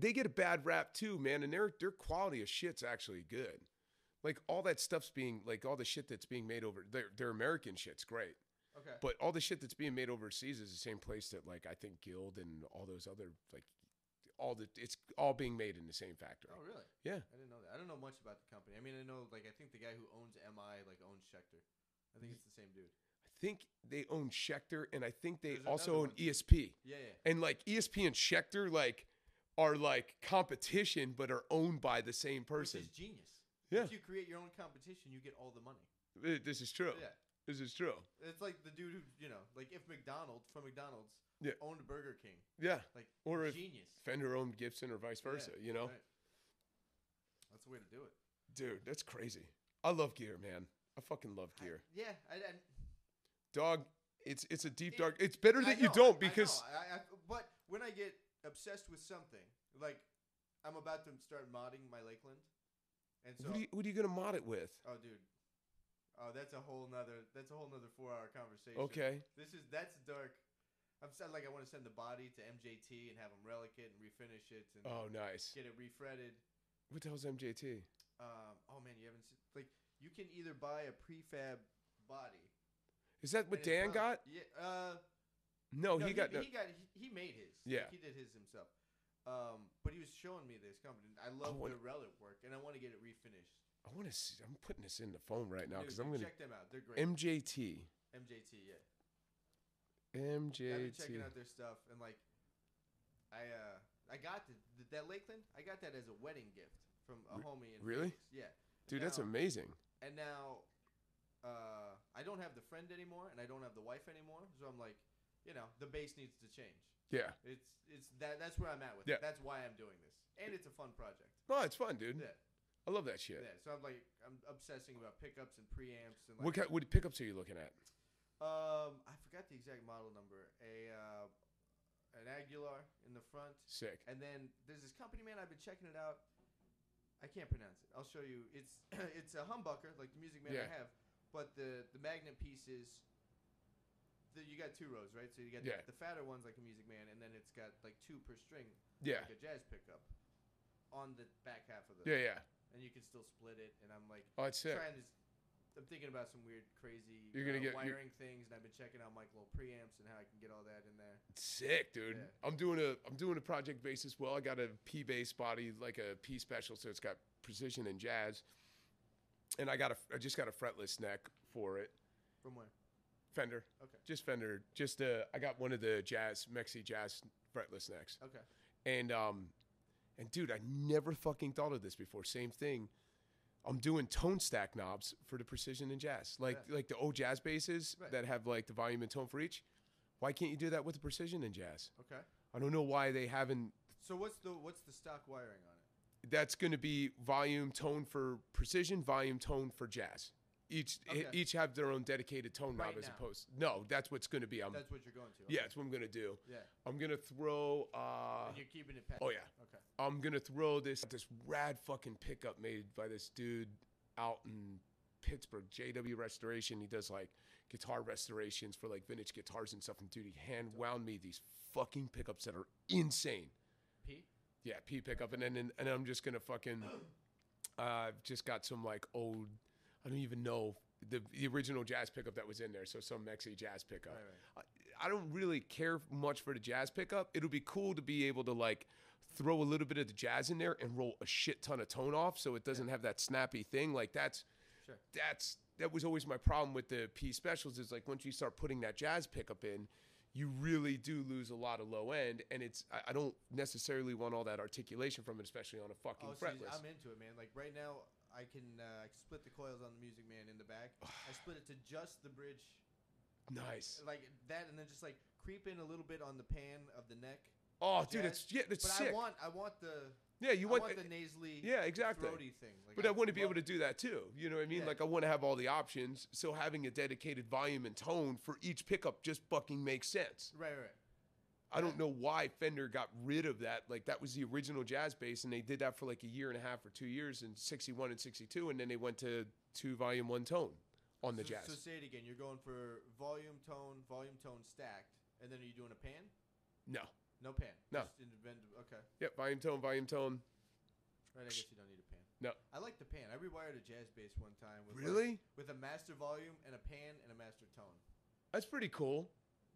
they get a bad rap too, man, and their their quality of shit's actually good. Like, all that stuff's being, like, all the shit that's being made over, their their American shit's great. Okay. But all the shit that's being made overseas is the same place that, like, I think Guild and all those other, like, all the, it's all being made in the same factory. Oh, really? Yeah. I didn't know that. I don't know much about the company. I mean, I know, like, I think the guy who owns M I, like, owns Schecter. I think it's the same dude. I think they own Schecter, and I think they There's also own E S P. Yeah, yeah. And, like, E S P and Schecter, like, are, like, competition, but are owned by the same person. Which is genius. Yeah. If you create your own competition, you get all the money. It, this is true. Yeah. This is true. It's like the dude who, you know, like, if McDonald's from McDonald's yeah. owned Burger King. Yeah. Like, or genius. If Fender owned Gibson or vice versa, yeah, you know? Right. That's the way to do it. Dude, that's crazy. I love gear, man. I fucking love gear. I, yeah. I, I, Dog, it's it's a deep, it, dark. It's better that know, you don't because. I I, I, but when I get obsessed with something, like, I'm about to start modding my Lakeland. And so. What are you, what are you going to mod it with? Oh, dude. Oh, that's a whole nother. That's a whole nother four-hour conversation. Okay. This is that's dark. I'm sound like I want to send the body to M J T and have him relic it and refinish it. And oh, nice. Get it refretted. What the hell's M J T? Um. Oh man, you haven't seen, like, you can either buy a prefab body. Is that what Dan got? Yeah. Uh. No, no he, he got. No. He got. He, he made his. Yeah. Like, he did his himself. Um. But he was showing me this company. I love I the relic work, and I want to get it refinished. I want to see. I'm putting this in the phone right now because I'm going to check them out. They're great. M J T. M J T, yeah. M J T. I've been checking out their stuff, and, like, I uh I got the, that Lakeland. I got that as a wedding gift from a homie. In really? Phoenix. Yeah. Dude, now, that's amazing. And now, uh, I don't have the friend anymore, and I don't have the wife anymore, so I'm like, you know, the bass needs to change. Yeah. It's it's that that's where I'm at with yeah. it. That's why I'm doing this. And it's a fun project. No, it's fun, dude. Yeah. I love that shit. Yeah. So I'm like I'm obsessing about pickups and preamps and like What kind, what pickups are you looking at? Um, I forgot the exact model number. A uh, an Aguilar in the front. Sick. And then there's this company, man, I've been checking it out. I can't pronounce it. I'll show you. It's it's a humbucker, like the Music Man yeah. I have, but the, the magnet piece is the, you got two rows, right? So you got yeah. the, the fatter ones like a Music Man, and then it's got like two per string, yeah. like a jazz pickup, on the back half of the yeah yeah. And you can still split it, and I'm like, oh, it's trying to. I'm thinking about some weird, crazy you're gonna uh, get, wiring things, and I've been checking out my little preamps and how I can get all that in there. Sick, dude. Yeah. I'm doing a I'm doing a project bass as well. I got a P bass body, like a P special, so it's got precision and jazz. And I got a I just got a fretless neck for it. From where? Fender. Okay. Just Fender. Just uh, I got one of the jazz Mexi jazz fretless necks. Okay. And um, and dude, I never fucking thought of this before. Same thing. I'm doing tone stack knobs for the precision and jazz, like yeah. like the old jazz basses right. that have like the volume and tone for each. Why can't you do that with the precision and jazz? Okay. I don't know why they haven't. So what's the what's the stock wiring on it? That's going to be volume tone for precision, volume tone for jazz. Each okay. each have their own dedicated tone right knob as now. opposed. No, that's what's going to be. I'm, that's what you're going to. Okay. Yeah, that's what I'm going to do. Yeah. I'm going to throw. Uh, and you're keeping it. Past. Oh yeah. Okay. I'm going to throw this this rad fucking pickup made by this dude out in Pittsburgh, J W Restoration. He does like guitar restorations for like vintage guitars and stuff. And dude, he hand wound me these fucking pickups that are insane. P. Yeah, P pickup, and then and, and I'm just gonna fucking. uh, I've just got some like old. I don't even know the, the original jazz pickup that was in there. So some Mexi jazz pickup. Right, right. I, I don't really care much for the jazz pickup. It'll be cool to be able to like throw a little bit of the jazz in there and roll a shit ton of tone off, so it doesn't yeah. have that snappy thing. Like that's, sure. that's that was always my problem with the P specials. Is like once you start putting that jazz pickup in, you really do lose a lot of low end, and it's I, I don't necessarily want all that articulation from it, especially on a fucking oh, fretless. So I'm into it, man. Like right now. I can uh, split the coils on the Music Man in the back. I split it to just the bridge. Nice. Like, like that, and then just like creep in a little bit on the pan of the neck. Oh, the dude, jazz. It's yeah, it's but sick. But I want, I want the yeah, you want, I want the nasally, yeah, exactly, throaty thing. Like, but I, I want to be able to do that too. You know what I mean? Yeah. Like I want to have all the options. So having a dedicated volume and tone for each pickup just fucking makes sense. Right, right. I don't know why Fender got rid of that. Like, that was the original jazz bass, and they did that for like a year and a half or two years in sixty-one and sixty-two, and then they went to two volume, one tone on the so, jazz. So say it again. You're going for volume, tone, volume, tone stacked, and then are you doing a pan? No. No pan? No. Just okay. Yep, volume, tone, volume, tone. Right, I guess you don't need a pan. No. I like the pan. I rewired a jazz bass one time. With really? Like, with a master volume and a pan and a master tone. That's pretty cool.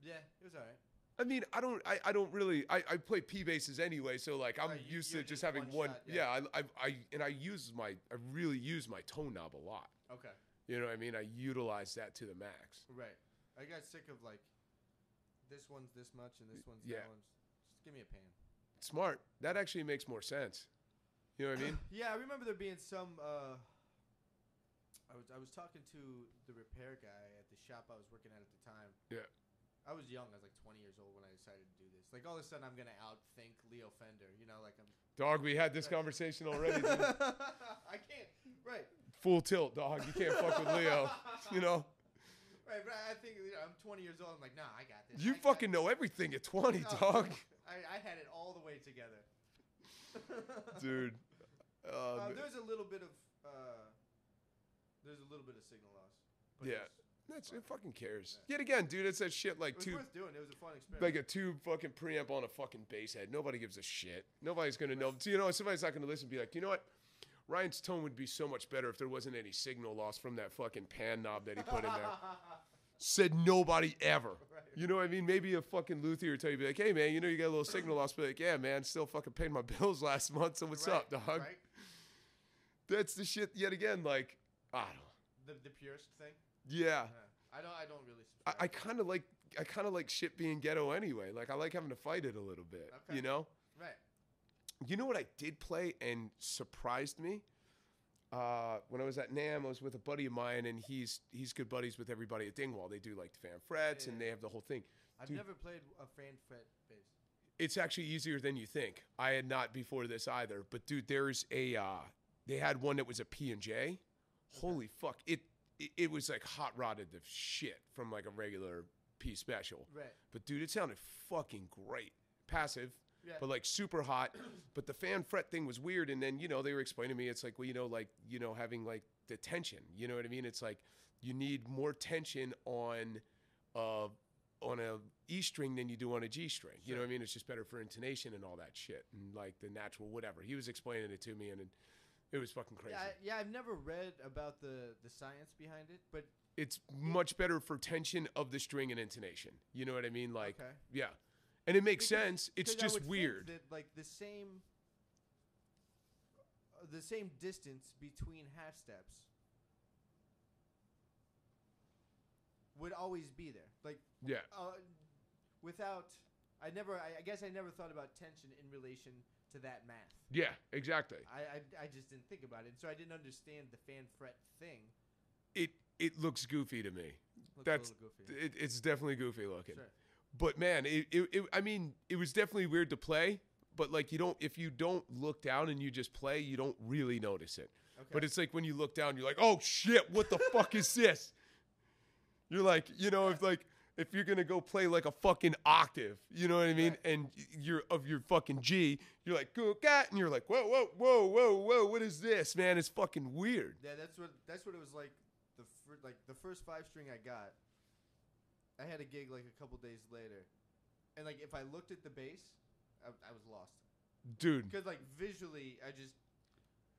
Yeah, it was all right. I mean, I don't, I, I don't really, I, I play P basses anyway, so like I'm uh, you, used to just, just having one, one shot, yeah, yeah I, I, I, and I use my, I really use my tone knob a lot. Okay. You know what I mean? I utilize that to the max. Right. I got sick of like, this one's this much and this one's yeah. that one's, just give me a pan. Smart. That actually makes more sense. You know what I mean? Yeah, I remember there being some, uh, I was, I was talking to the repair guy at the shop I was working at at the time. Yeah. I was young. I was like twenty years old when I decided to do this. Like all of a sudden, I'm gonna outthink Leo Fender. You know, like I'm. Dog, we had this conversation already. Dude. I can't. Right. Full tilt, dog. You can't fuck with Leo. You know. Right, but I think you know, I'm twenty years old. I'm like, nah, I got this. You I fucking know this. Everything at twenty, no, dog. I, I had it all the way together. Dude. Uh, uh, there's a little bit of. Uh, there's a little bit of signal loss. But yeah. That's, it fucking cares. Yeah. Yet again, dude, it's that shit like it was two. Worth doing. It was a fun experiment. Like a tube fucking preamp on a fucking bass head. Nobody gives a shit. Nobody's gonna know. You know, somebody's not gonna listen and be like, you know what? Ryan's tone would be so much better if there wasn't any signal loss from that fucking pan knob that he put in there. Said nobody ever. Right. You know what I mean? Maybe a fucking luthier would tell you, be like, hey man, you know you got a little signal loss. Be like, yeah man, still fucking paid my bills last month. So what's right. up, dog? Right. That's the shit. Yet again, like I don't. The the purest thing. Yeah. I don't I don't really I, I kinda like I kinda like shit being ghetto anyway. Like I like having to fight it a little bit. Okay. You know? Right. You know what I did play and surprised me? Uh when I was at NAMM, I was with a buddy of mine, and he's he's good buddies with everybody at Dingwall. They do like the Van Frets yeah. and they have the whole thing. I've Dude. never played a fan fret bass. It's actually easier than you think. I had not before this either. But dude, there's a uh, they had one that was a P and J. Holy fuck! It, it it was like hot rodded the shit from like a regular P special. Right. But dude, it sounded fucking great. Passive, yeah. but like super hot. But the fan fret thing was weird. And then you know they were explaining to me it's like well you know like you know having like the tension. You know what I mean? It's like you need more tension on. Uh, on a E string than you do on a G string. You know what I mean? It's just better for intonation and all that shit and like the natural whatever. He was explaining it to me and it, it was fucking crazy. Yeah, I, yeah, I've never read about the, the science behind it, but... It's much better for tension of the string and intonation. You know what I mean? Like, okay. yeah. And it makes because, sense. It's just weird. That, like the same, the same distance between half steps would always be there. Like, yeah. Uh, without, I never, I, I guess I never thought about tension in relation to that math. Yeah, exactly. I, I, I just didn't think about it. So I didn't understand the fan fret thing. It, it looks goofy to me. Looks That's, a little goofy. It, it's definitely goofy looking. Sure. But man, it, it, it, I mean, it was definitely weird to play, but like you don't, if you don't look down and you just play, you don't really notice it. Okay. But it's like when you look down, you're like, oh shit, what the fuck is this? You're like, you know, if like, if you're going to go play like a fucking octave, you know what I mean? Right. And you're of your fucking G, you're like, and you're like, whoa, whoa, whoa, whoa, whoa, what is this, man? It's fucking weird. Yeah, that's what, that's what it was like. The fir like the first five string I got, I had a gig like a couple days later. And like, if I looked at the bass, I, I was lost. Dude. Because like visually, I just,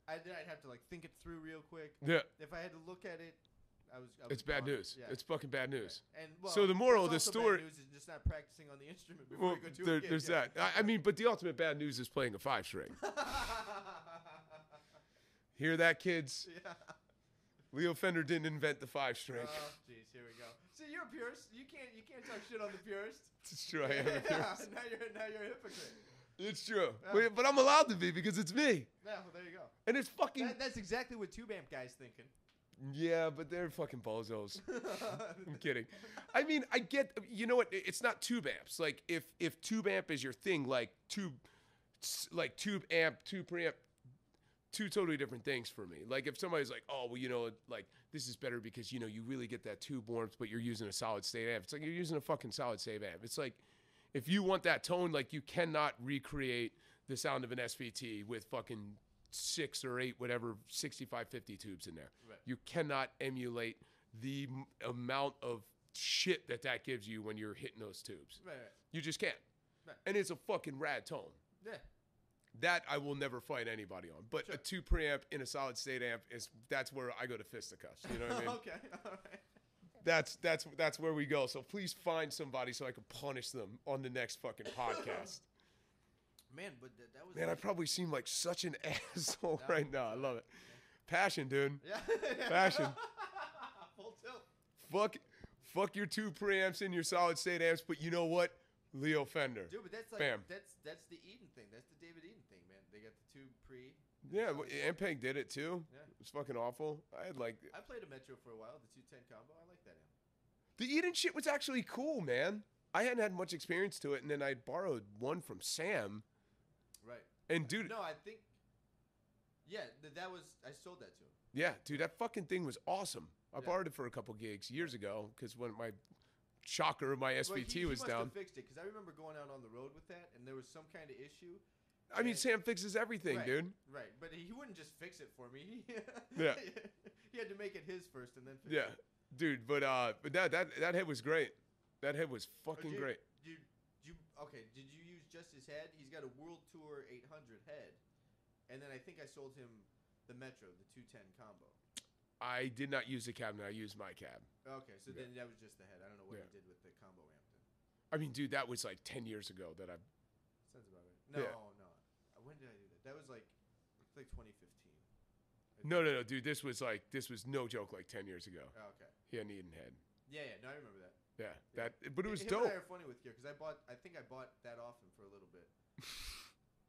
I'd, I'd have to like think it through real quick. Yeah. If I had to look at it. I was, I was it's gone. Bad news. Yeah. It's fucking bad news. Right. And well, so the moral of the story bad news is just not practicing on the instrument before well, you go to there, There's yeah. that. I mean, but the ultimate bad news is playing a five string. Hear that, kids? Yeah. Leo Fender didn't invent the five string. Oh, jeez, here we go. So you're a purist. You can't you can't talk shit on the purist. It's true. I am a purist. Yeah, now you're now you're a hypocrite. It's true, yeah. but I'm allowed to be because it's me. Yeah, well, there you go. And it's fucking. That, that's exactly what Tube Amp guys thinking. Yeah, but they're fucking bozos. I'm kidding. I mean, I get, you know what? It's not tube amps. Like if, if tube amp is your thing, like tube, like tube amp, tube preamp, two totally different things for me. Like if somebody's like, oh, well, you know, like this is better because, you know, you really get that tube warmth, but you're using a solid state amp. It's like, you're using a fucking solid state amp. It's like, if you want that tone, like you cannot recreate the sound of an S V T with fucking six or eight, whatever, sixty-five fifty tubes in there. Right. You cannot emulate the m amount of shit that that gives you when you're hitting those tubes. Right, right. You just can't. Right. And it's a fucking rad tone. Yeah. That I will never fight anybody on. But sure. a two preamp in a solid state amp is that's where I go to fisticuffs. You know what I mean? Okay. All right. That's that's that's where we go. So please find somebody so I can punish them on the next fucking podcast. Man, but th that was man, like, I probably seem like such an asshole right now. I love it. Passion, dude. Yeah. Passion. Full tilt. Fuck, fuck your two preamps and your solid state amps, but you know what? Leo Fender. Dude, but that's like Bam. that's that's the Eden thing. That's the David Eden thing, man. They got the two pre. Yeah, well, Ampeg did it too. Yeah. It was fucking awful. I had like. I played a Metro for a while. The two ten combo. I like that amp. The Eden shit was actually cool, man. I hadn't had much experience to it, and then I borrowed one from Sam. Right. And dude. No, I think. Yeah, th that was. I sold that to him. Yeah, dude, that fucking thing was awesome. I yeah. borrowed it for a couple gigs years ago because when my shocker, my S V T well, he, he was must down. Have fixed it because I remember going out on the road with that and there was some kind of issue. I mean, Sam fixes everything, right, dude. Right, but he wouldn't just fix it for me. yeah. He had to make it his first and then fix yeah. it. Yeah, dude, but uh, but that that that head was great. That head was fucking oh, dude, great. Dude. You, okay, did you use just his head? He's got a World Tour eight hundred head. And then I think I sold him the Metro, the two ten combo. I did not use the cabinet. I used my cab. Okay, so yeah. then that was just the head. I don't know what yeah. he did with the combo amp then. I mean, dude, that was like ten years ago that I... Sounds about right. No, yeah. no. When did I do that? That was like, it's like twenty fifteen. No, no, no, dude. This was like, this was no joke like ten years ago. Oh, okay. He had an Eden head. Yeah, yeah. No, I remember that. Yeah, that. But it was him dope. And I are funny with gear because I bought. I think I bought that off him for a little bit,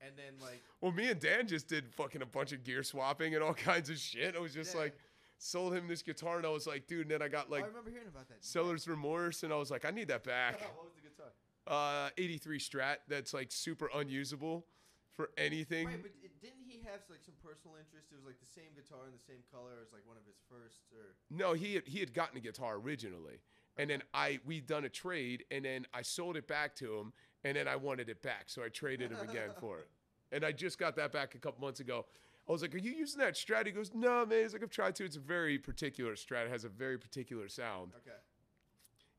and then like. Well, me and Dan just did fucking a bunch of gear swapping and all kinds of shit. I was just yeah. like, sold him this guitar and I was like, dude. And then I got like. Oh, I remember hearing about that. Seller's remorse, and I was like, I need that back. What was the guitar? uh, eighty-three Strat that's like super unusable for anything. Right, but it, didn't he have like some personal interest? It was like the same guitar in the same color as like one of his first. Or no, he had, he had gotten a guitar originally, and then I we done a trade, and then I sold it back to him, and then I wanted it back, so I traded him again for it, and I just got that back a couple months ago. I was like, "Are you using that Strat?" He goes, "No, man." He's like, "I've tried to. It's a very particular Strat. It has a very particular sound." Okay.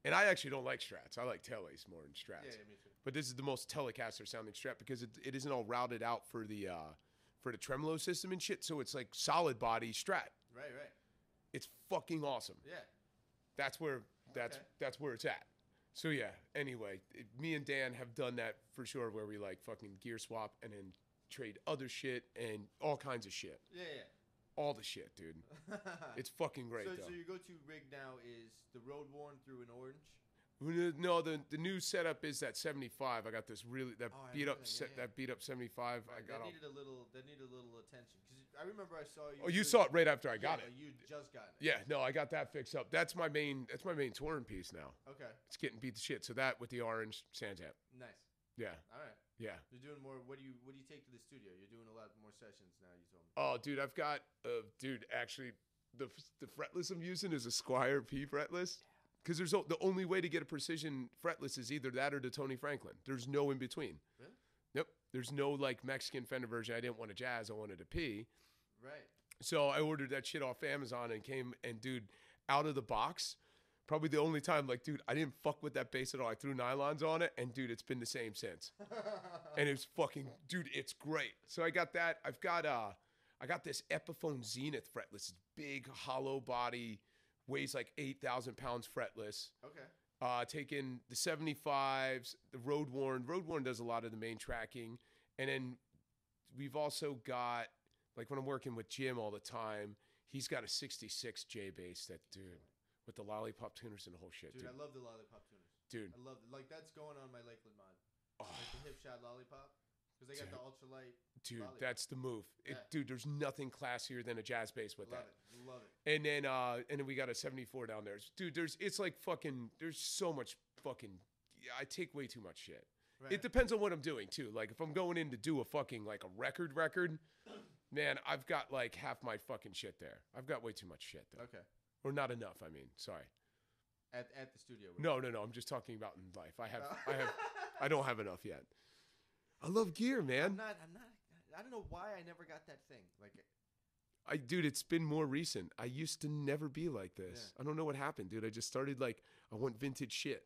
And I actually don't like Strats. I like teles more than Strats. Yeah, yeah, me too. But this is the most Telecaster sounding Strat because it, it isn't all routed out for the uh, for the tremolo system and shit. So it's like solid body Strat. Right, right. It's fucking awesome. Yeah. That's where that's okay. that's where it's at. So yeah. Anyway, it, me and Dan have done that for sure, where we like fucking gear swap and then trade other shit and all kinds of shit. Yeah, yeah. All the shit, dude. It's fucking great, so, though. So your go-to rig now is the Road Worn through an Orange? No, the the new setup is that seventy-five. I got this really that oh, beat up that. Yeah, se yeah. that beat up seventy-five. Right, I got that needed all... a little that needed a little attention because I remember I saw you. Oh, you really... saw it right after I got yeah, it. You just got it. Yeah, no, I got that fixed up. That's my main. That's my main touring piece now. Okay. It's getting beat to shit. So that with the Orange Sansamp. Nice. Yeah. All right. Yeah. You're doing more. What do you What do you take to the studio? You're doing a lot more sessions now. You told me. Oh, dude, I've got. Uh, dude, actually, the the fretless I'm using is a Squier P fretless, because there's the only way to get a precision fretless is either that or the Tony Franklin. There's no in between. Really? Nope. There's no like Mexican Fender version. I didn't want a Jazz. I wanted a P. Right. So I ordered that shit off Amazon and came and dude, out of the box. Probably the only time, like, dude, I didn't fuck with that bass at all. I threw nylons on it, and, dude, it's been the same since. And it's fucking, dude, it's great. So I got that. I've got uh, I got this Epiphone Zenith fretless. It's big, hollow body, weighs like eight thousand pounds fretless. Okay. Uh, taking the seventy-fives, the Road Worn. Road Worn does a lot of the main tracking. And then we've also got, like, when I'm working with Jim all the time, he's got a sixty-six J bass that, dude. With the lollipop tuners and the whole shit, dude, dude. I love the lollipop tuners. Dude. I love it. Like, that's going on my Lakeland mod. Oh. Like the hip shot lollipop. Because they got dude. the ultralight Dude, lollipop. That's the move. It, yeah. Dude, there's nothing classier than a Jazz bass with love that. Love it. Love it. And then, uh, and then we got a seventy-four down there. Dude, there's, it's like fucking, there's so much fucking, I take way too much shit. Right. It depends on what I'm doing, too. Like, if I'm going in to do a fucking, like, a record record, man, I've got, like, half my fucking shit there. I've got way too much shit, though. Okay. Or not enough, I mean. Sorry. At at the studio. Right? No, no, no. I'm just talking about in life. I have, I have, I don't have enough yet. I love gear, man. I'm not. I'm not. I don't know why I never got that thing. Like, I dude, it's been more recent. I used to never be like this. Yeah. I don't know what happened, dude. I just started like I want vintage shit,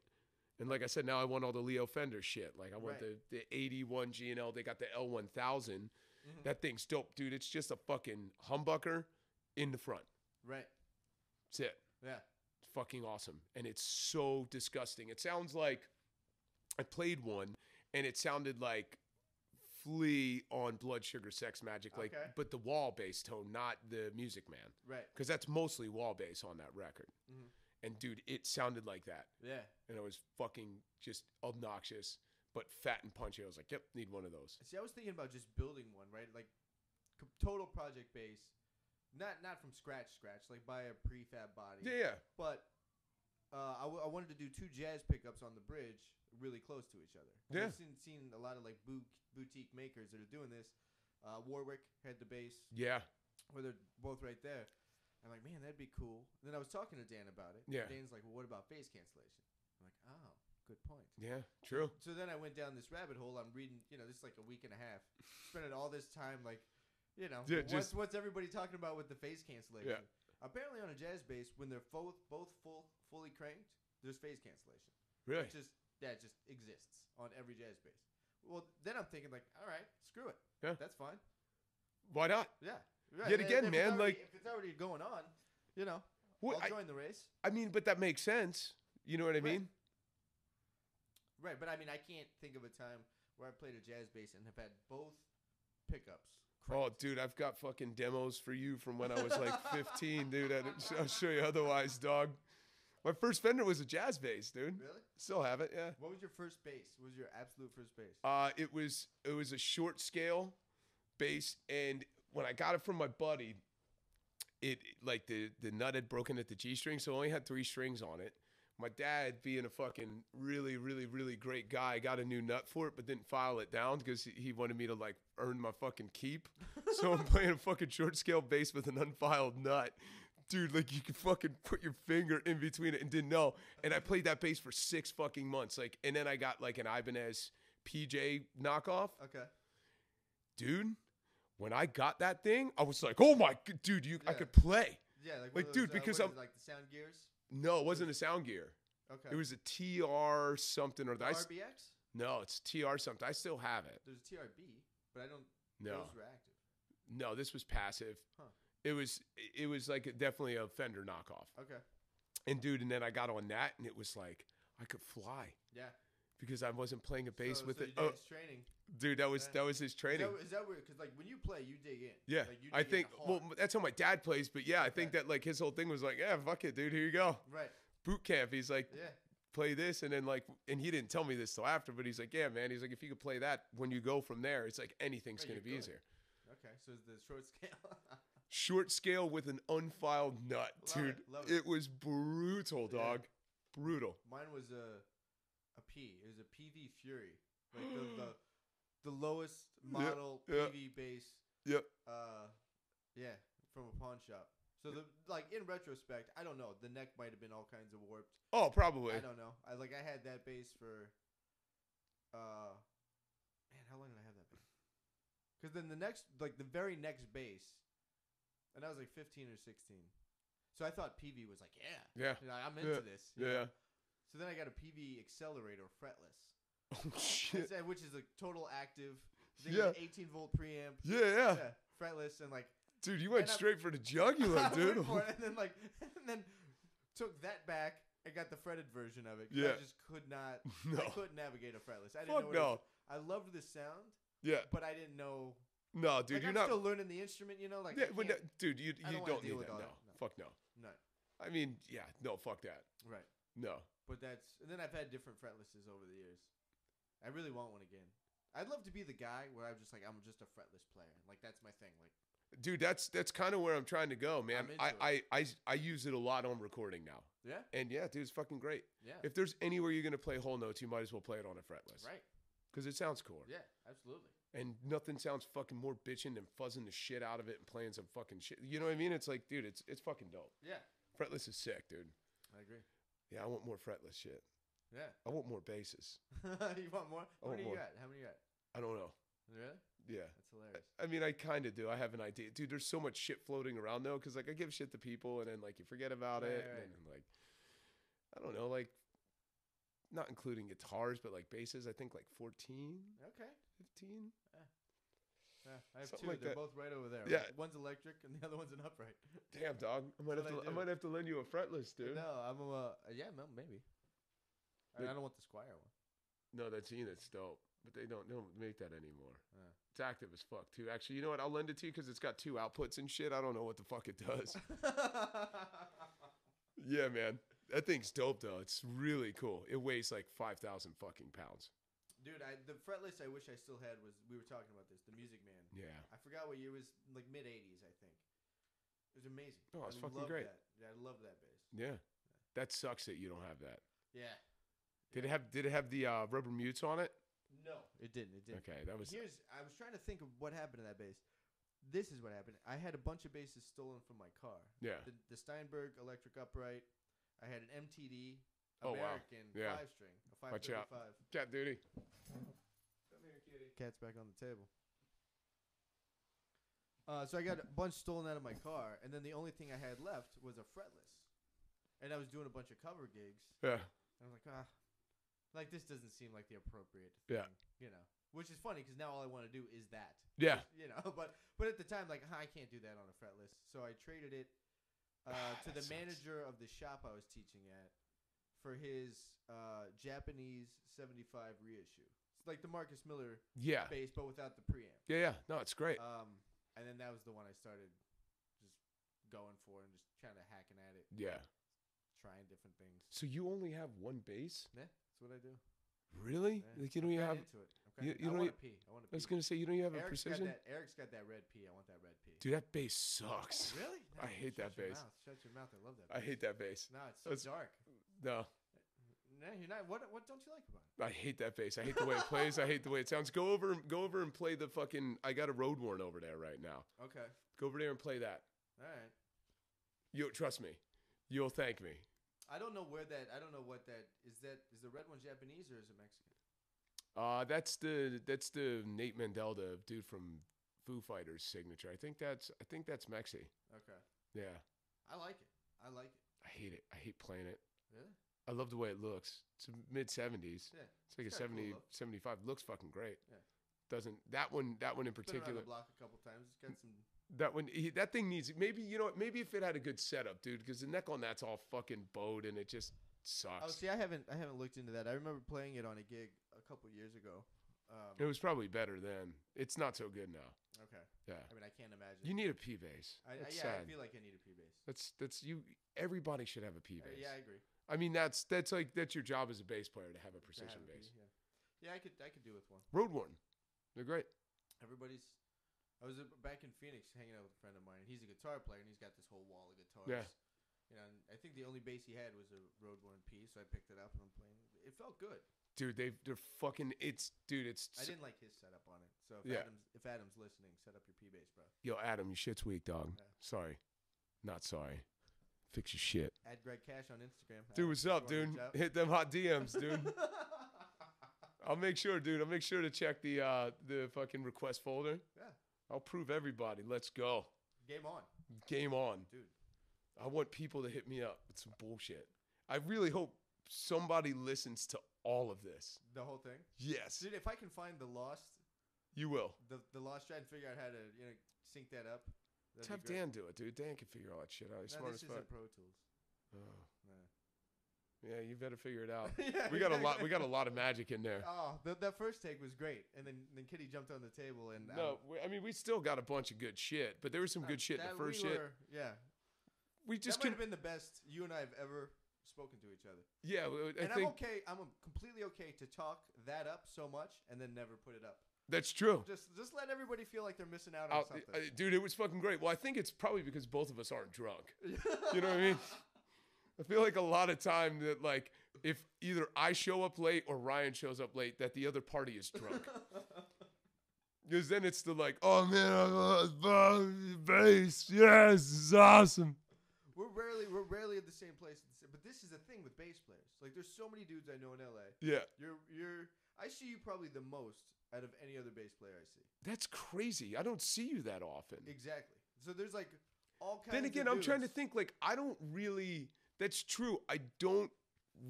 and like I said, now I want all the Leo Fender shit. Like I want right. the the eighty-one G and L. They got the L one thousand. Mm-hmm. That thing's dope, dude. It's just a fucking humbucker in the front. Right. That's it. Yeah. It's fucking awesome. And it's so disgusting. It sounds like I played one and it sounded like Flea on Blood Sugar Sex Magick, like okay. but the wall bass tone, not the Music Man. Right. Because that's mostly wall bass on that record. Mm-hmm. And dude, it sounded like that. Yeah. And it was fucking just obnoxious, but fat and punchy. I was like, yep, need one of those. See, I was thinking about just building one, right? Like total project bass. Not not from scratch, scratch, like buy a prefab body. Yeah, yeah. But uh, I, w I wanted to do two Jazz pickups on the bridge really close to each other. Yeah. I've seen, seen a lot of like boot, boutique makers that are doing this. Uh, Warwick had the bass. Yeah. Where they're both right there. I'm like, man, that'd be cool. And then I was talking to Dan about it. Yeah. Dan's like, well, what about bass cancellation? I'm like, oh, good point. Yeah, true. So then I went down this rabbit hole. I'm reading, you know, this is like a week and a half. Spending all this time like... You know, yeah, what's, just, what's everybody talking about with the phase cancellation? Yeah. Apparently on a Jazz bass, when they're both, both full, fully cranked, there's phase cancellation. Really? It just, that just exists on every Jazz bass. Well, then I'm thinking like, all right, screw it. Yeah. That's fine. Why not? Yeah. Right. Yet again, man. Already, like, if it's already going on, you know, well, I'll join I, the race. I mean, but that makes sense. You know what I right. mean? Right. But I mean, I can't think of a time where I played a Jazz bass and have had both pickups. Oh, dude, I've got fucking demos for you from when I was like fifteen, dude. I'll show you otherwise, dog. My first Fender was a Jazz bass, dude. Really? Still have it, yeah. What was your first bass? What was your absolute first bass? Uh, it was it was a short scale bass, and when I got it from my buddy, it like the the nut had broken at the G string, so I only had three strings on it. my dad, being a fucking really, really, really great guy, got a new nut for it, but didn't file it down because he wanted me to like earn my fucking keep. So I'm playing a fucking short scale bass with an unfiled nut. Dude, like you can fucking put your finger in between it and didn't know. And I played that bass for six fucking months. Like, and then I got like an Ibanez P J knockoff. Okay. Dude, when I got that thing, I was like, oh my, dude, you, yeah. I could play. Yeah. Like, like those, dude, because uh, I'm. It, like the sound gears? No, it wasn't a sound gear. Okay. It was a T R something or the R B X? No, it's T R something. I still have it. There's a T R B, but I don't. No. Those were active. No, this was passive. Huh. It was it was like definitely a Fender knockoff. Okay. And dude, and then I got on that, and it was like I could fly. Yeah. Because I wasn't playing a bass so, with so it. Oh, training. Dude, that was yeah. that was his training. Is that, is that weird? Because like when you play, you dig in. Yeah. Like, you dig I think. In well, that's how my dad plays. But yeah, I think okay. that like his whole thing was like, yeah, fuck it, dude. Here you go. Right. Boot camp. He's like, yeah. Play this, and then like, and he didn't tell me this till after, but he's like, yeah, man. He's like, if you could play that when you go from there, it's like anything's right, gonna be good. Easier. Okay, so the short scale. Short scale with an unfiled nut, dude. Love it, love it. It was brutal, dog. Yeah. Brutal. Mine was a. A P. It was a P V Fury, like the the, the lowest model yep, yep. P V bass. Yep. Uh, yeah, from a pawn shop. So the like in retrospect, I don't know. The neck might have been all kinds of warped. Oh, probably. I don't know. I like I had that bass for. Uh, man, how long did I have that bass? Because then the next, like the very next bass, and I was like fifteen or sixteen, so I thought P V was like yeah, yeah, you know, I'm into yeah, this, you yeah. know? So then I got a P V Accelerator fretless. Oh, shit. Which is a total active. Yeah. eighteen-volt preamp. Yeah, yeah, yeah. Fretless and like. Dude, you went straight I, for the jugular, dude. For it and then like, and then took that back and got the fretted version of it. Yeah. I just could not. No. I couldn't navigate a fretless. I didn't Fuck know what no. it was. I loved the sound. Yeah. But I didn't know. No, dude, like, you're I'm not. I'm still learning the instrument, you know? Like, yeah, but no, dude, you, you I don't, don't need that. No. that. No. Fuck no. No. I mean, yeah. No, fuck that. Right. No. But that's, and then I've had different fretlesses over the years. I really want one again. I'd love to be the guy where I'm just like, I'm just a fretless player. Like, that's my thing. Like, dude, that's that's kind of where I'm trying to go, man. I, I, I, I use it a lot on recording now. Yeah? And yeah, dude, it's fucking great. Yeah. If there's anywhere you're going to play whole notes, you might as well play it on a fretless. Right. Because it sounds cooler. Yeah, absolutely. And nothing sounds fucking more bitching than fuzzing the shit out of it and playing some fucking shit. You know what I mean? It's like, dude, it's it's fucking dope. Yeah. Fretless is sick, dude. I agree. Yeah, I want more fretless shit. Yeah. I want more basses. You want more? How many you got? How many you got? I don't know. Really? Yeah. That's hilarious. I, I mean, I kind of do. I have an idea. Dude, there's so much shit floating around, though, because, like, I give shit to people, and then, like, you forget about right, it. Right. And then, like, I don't know, like, not including guitars, but, like, basses, I think, like, fourteen. Okay. fifteen. Yeah. Yeah, I have Something two. Like They're that. both right over there. Yeah. Right? One's electric and the other one's an upright. Damn, dog. I might, have to, I, I might have to lend you a fretless, dude. No, I'm a... Yeah, no, maybe. I, mean, I don't want the Squire one. No, that's Enid's dope. But they don't, they don't make that anymore. Uh. It's active as fuck, too. Actually, you know what? I'll lend it to you because it's got two outputs and shit. I don't know what the fuck it does. Yeah, man. That thing's dope, though. It's really cool. It weighs like five thousand fucking pounds. Dude, I, the fretless I wish I still had was, we were talking about this, the Music Man. Yeah. I forgot what year it was, like mid eighties, I think. It was amazing. Oh, it's fucking great. That. Yeah, I love that bass. Yeah. yeah. That sucks that you don't have that. Yeah. Did yeah. it have Did it have the uh, rubber mutes on it? No, it didn't. It didn't. Okay, that was... Here's, I was trying to think of what happened to that bass. This is what happened. I had a bunch of basses stolen from my car. Yeah. The, the Steinberg electric upright. I had an M T D. American oh, wow. yeah. five string, a five Watch out. Cat duty. Come here, kitty. Cat's back on the table. Uh, so I got a bunch stolen out of my car, and then the only thing I had left was a fretless, and I was doing a bunch of cover gigs. Yeah. I was like, ah, like this doesn't seem like the appropriate thing. Yeah. You know, which is funny because now all I want to do is that. Yeah. Which, you know, but but at the time, like, huh, I can't do that on a fretless, so I traded it uh, ah, to the sucks. manager of the shop I was teaching at. For his uh, Japanese seventy-five reissue. It's like the Marcus Miller yeah. bass, but without the preamp. Yeah, yeah. No, it's great. Um, and then that was the one I started just going for and just kind of hacking at it. Yeah. Trying different things. So you only have one bass? Yeah, that's what I do. Really? Yeah. Like you don't even have... Into it. You, you I, don't want even, P. I want a P. I was going to say, you don't even have Eric's a precision? Got that, Eric's got that red P. I want that red P. Dude, that bass sucks. Really? No, I hate that bass. Mouth. Shut your mouth. I love that bass. I hate that bass. No, it's so That's, dark. No. No, you're not. What what don't you like about it? I hate that bass. I hate the way it plays. I hate the way it sounds. Go over go over and play the fucking. I got a road worn over there right now. Okay. Go over there and play that. All right. You trust me. You'll thank me. I don't know where that. I don't know what that is. That is the red one Japanese or is it Mexican? Uh that's the that's the Nate Mendel, dude from Foo Fighters, signature. I think that's I think that's Mexi. Okay. Yeah. I like it. I like it. I hate it. I hate playing it. Really? I love the way it looks. It's mid seventies. Yeah. It's like it's a seventy, cool look. seventy-five. Looks fucking great. Yeah. Doesn't that one? That one in particular. It's been around the block a couple times. It's got some. That one. He, that thing needs. Maybe you know. Maybe if it had a good setup, dude. Because the neck on that's all fucking bowed and it just sucks. Oh, see, I haven't. I haven't looked into that. I remember playing it on a gig a couple years ago. Um, it was probably better then. It's not so good now. Okay. Yeah. I mean, I can't imagine. You need a P bass. I, I, yeah, sad. I feel like I need a P bass. That's that's you. Everybody should have a P bass. Uh, yeah, I agree. I mean, that's that's like that's your job as a bass player to have a precision have a bass. P, yeah. yeah, I could I could do with one. Road worn, they're great. Everybody's. I was back in Phoenix hanging out with a friend of mine, and he's a guitar player, and he's got this whole wall of guitars. Yeah. You know, and I think the only bass he had was a road worn P, so I picked it up and I'm playing. It felt good. Dude, they they're fucking. It's dude. It's. I didn't like his setup on it. So if yeah. Adam's if Adam's listening, set up your P bass, bro. Yo, Adam, your shit's weak, dog. Yeah. Sorry, not sorry. Fix your shit. Add Gregg Cash on Instagram. Dude, what's up, dude? Hit them hot D Ms, dude. I'll make sure, dude. I'll make sure to check the uh, the fucking request folder. Yeah. I'll prove everybody. Let's go. Game on. Game on, dude. I want people to hit me up. It's bullshit. I really hope somebody listens to all of this. The whole thing. Yes. Dude, if I can find the lost. You will. The the lost track and figure out how to you know sync that up. Let's have Dan do it, dude. Dan can figure all that shit out. He's no, smart as fuck. This isn't Pro Tools. Oh. Nah. Yeah, you better figure it out. yeah, we got yeah, a lot. We got a lot of magic in there. Oh, the, that first take was great, and then then Kitty jumped on the table and. No, we, I mean we still got a bunch of good shit, but there was some uh, good shit in the first we were, shit. Yeah. We just that might have been the best you and I have ever spoken to each other. Yeah, and I think, I'm okay. I'm completely okay to talk that up so much and then never put it up. That's true. Just just let everybody feel like they're missing out on I'll, something. I, dude, it was fucking great. Well, I think it's probably because both of us aren't drunk. You know what I mean? I feel like a lot of time that like if either I show up late or Ryan shows up late, that the other party is drunk. Because then it's the like, oh man, I got bass. Yes, it's awesome. We're rarely we're rarely at the same place. But this is the thing with bass players. Like there's so many dudes I know in L A. Yeah. You're you're I see you probably the most out of any other bass player I see. That's crazy. I don't see you that often. Exactly. So there's like all kinds of. Then again, of I'm trying to think like I don't really. That's true. I don't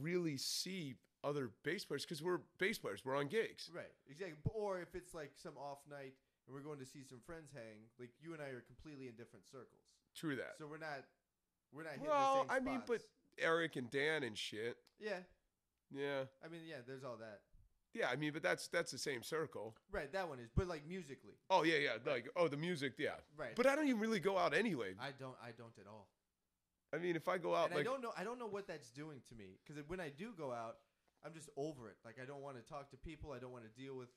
really see other bass players because we're bass players. We're on gigs. Right. Exactly. Or if it's like some off night and we're going to see some friends hang, like you and I are completely in different circles. True that. So we're not. We're not. Hitting well, the same I spots. mean, but Eric and Dan and shit. Yeah. Yeah. I mean, yeah. There's all that. Yeah, I mean, but that's that's the same circle. Right, that one is. But like musically. Oh yeah, yeah. Right. Like oh the music, yeah. Right. But I don't even really go out anyway. I don't I don't at all. I mean if I go out and like I don't know I don't know what that's doing to me. Because when I do go out, I'm just over it. Like I don't want to talk to people, I don't want to deal with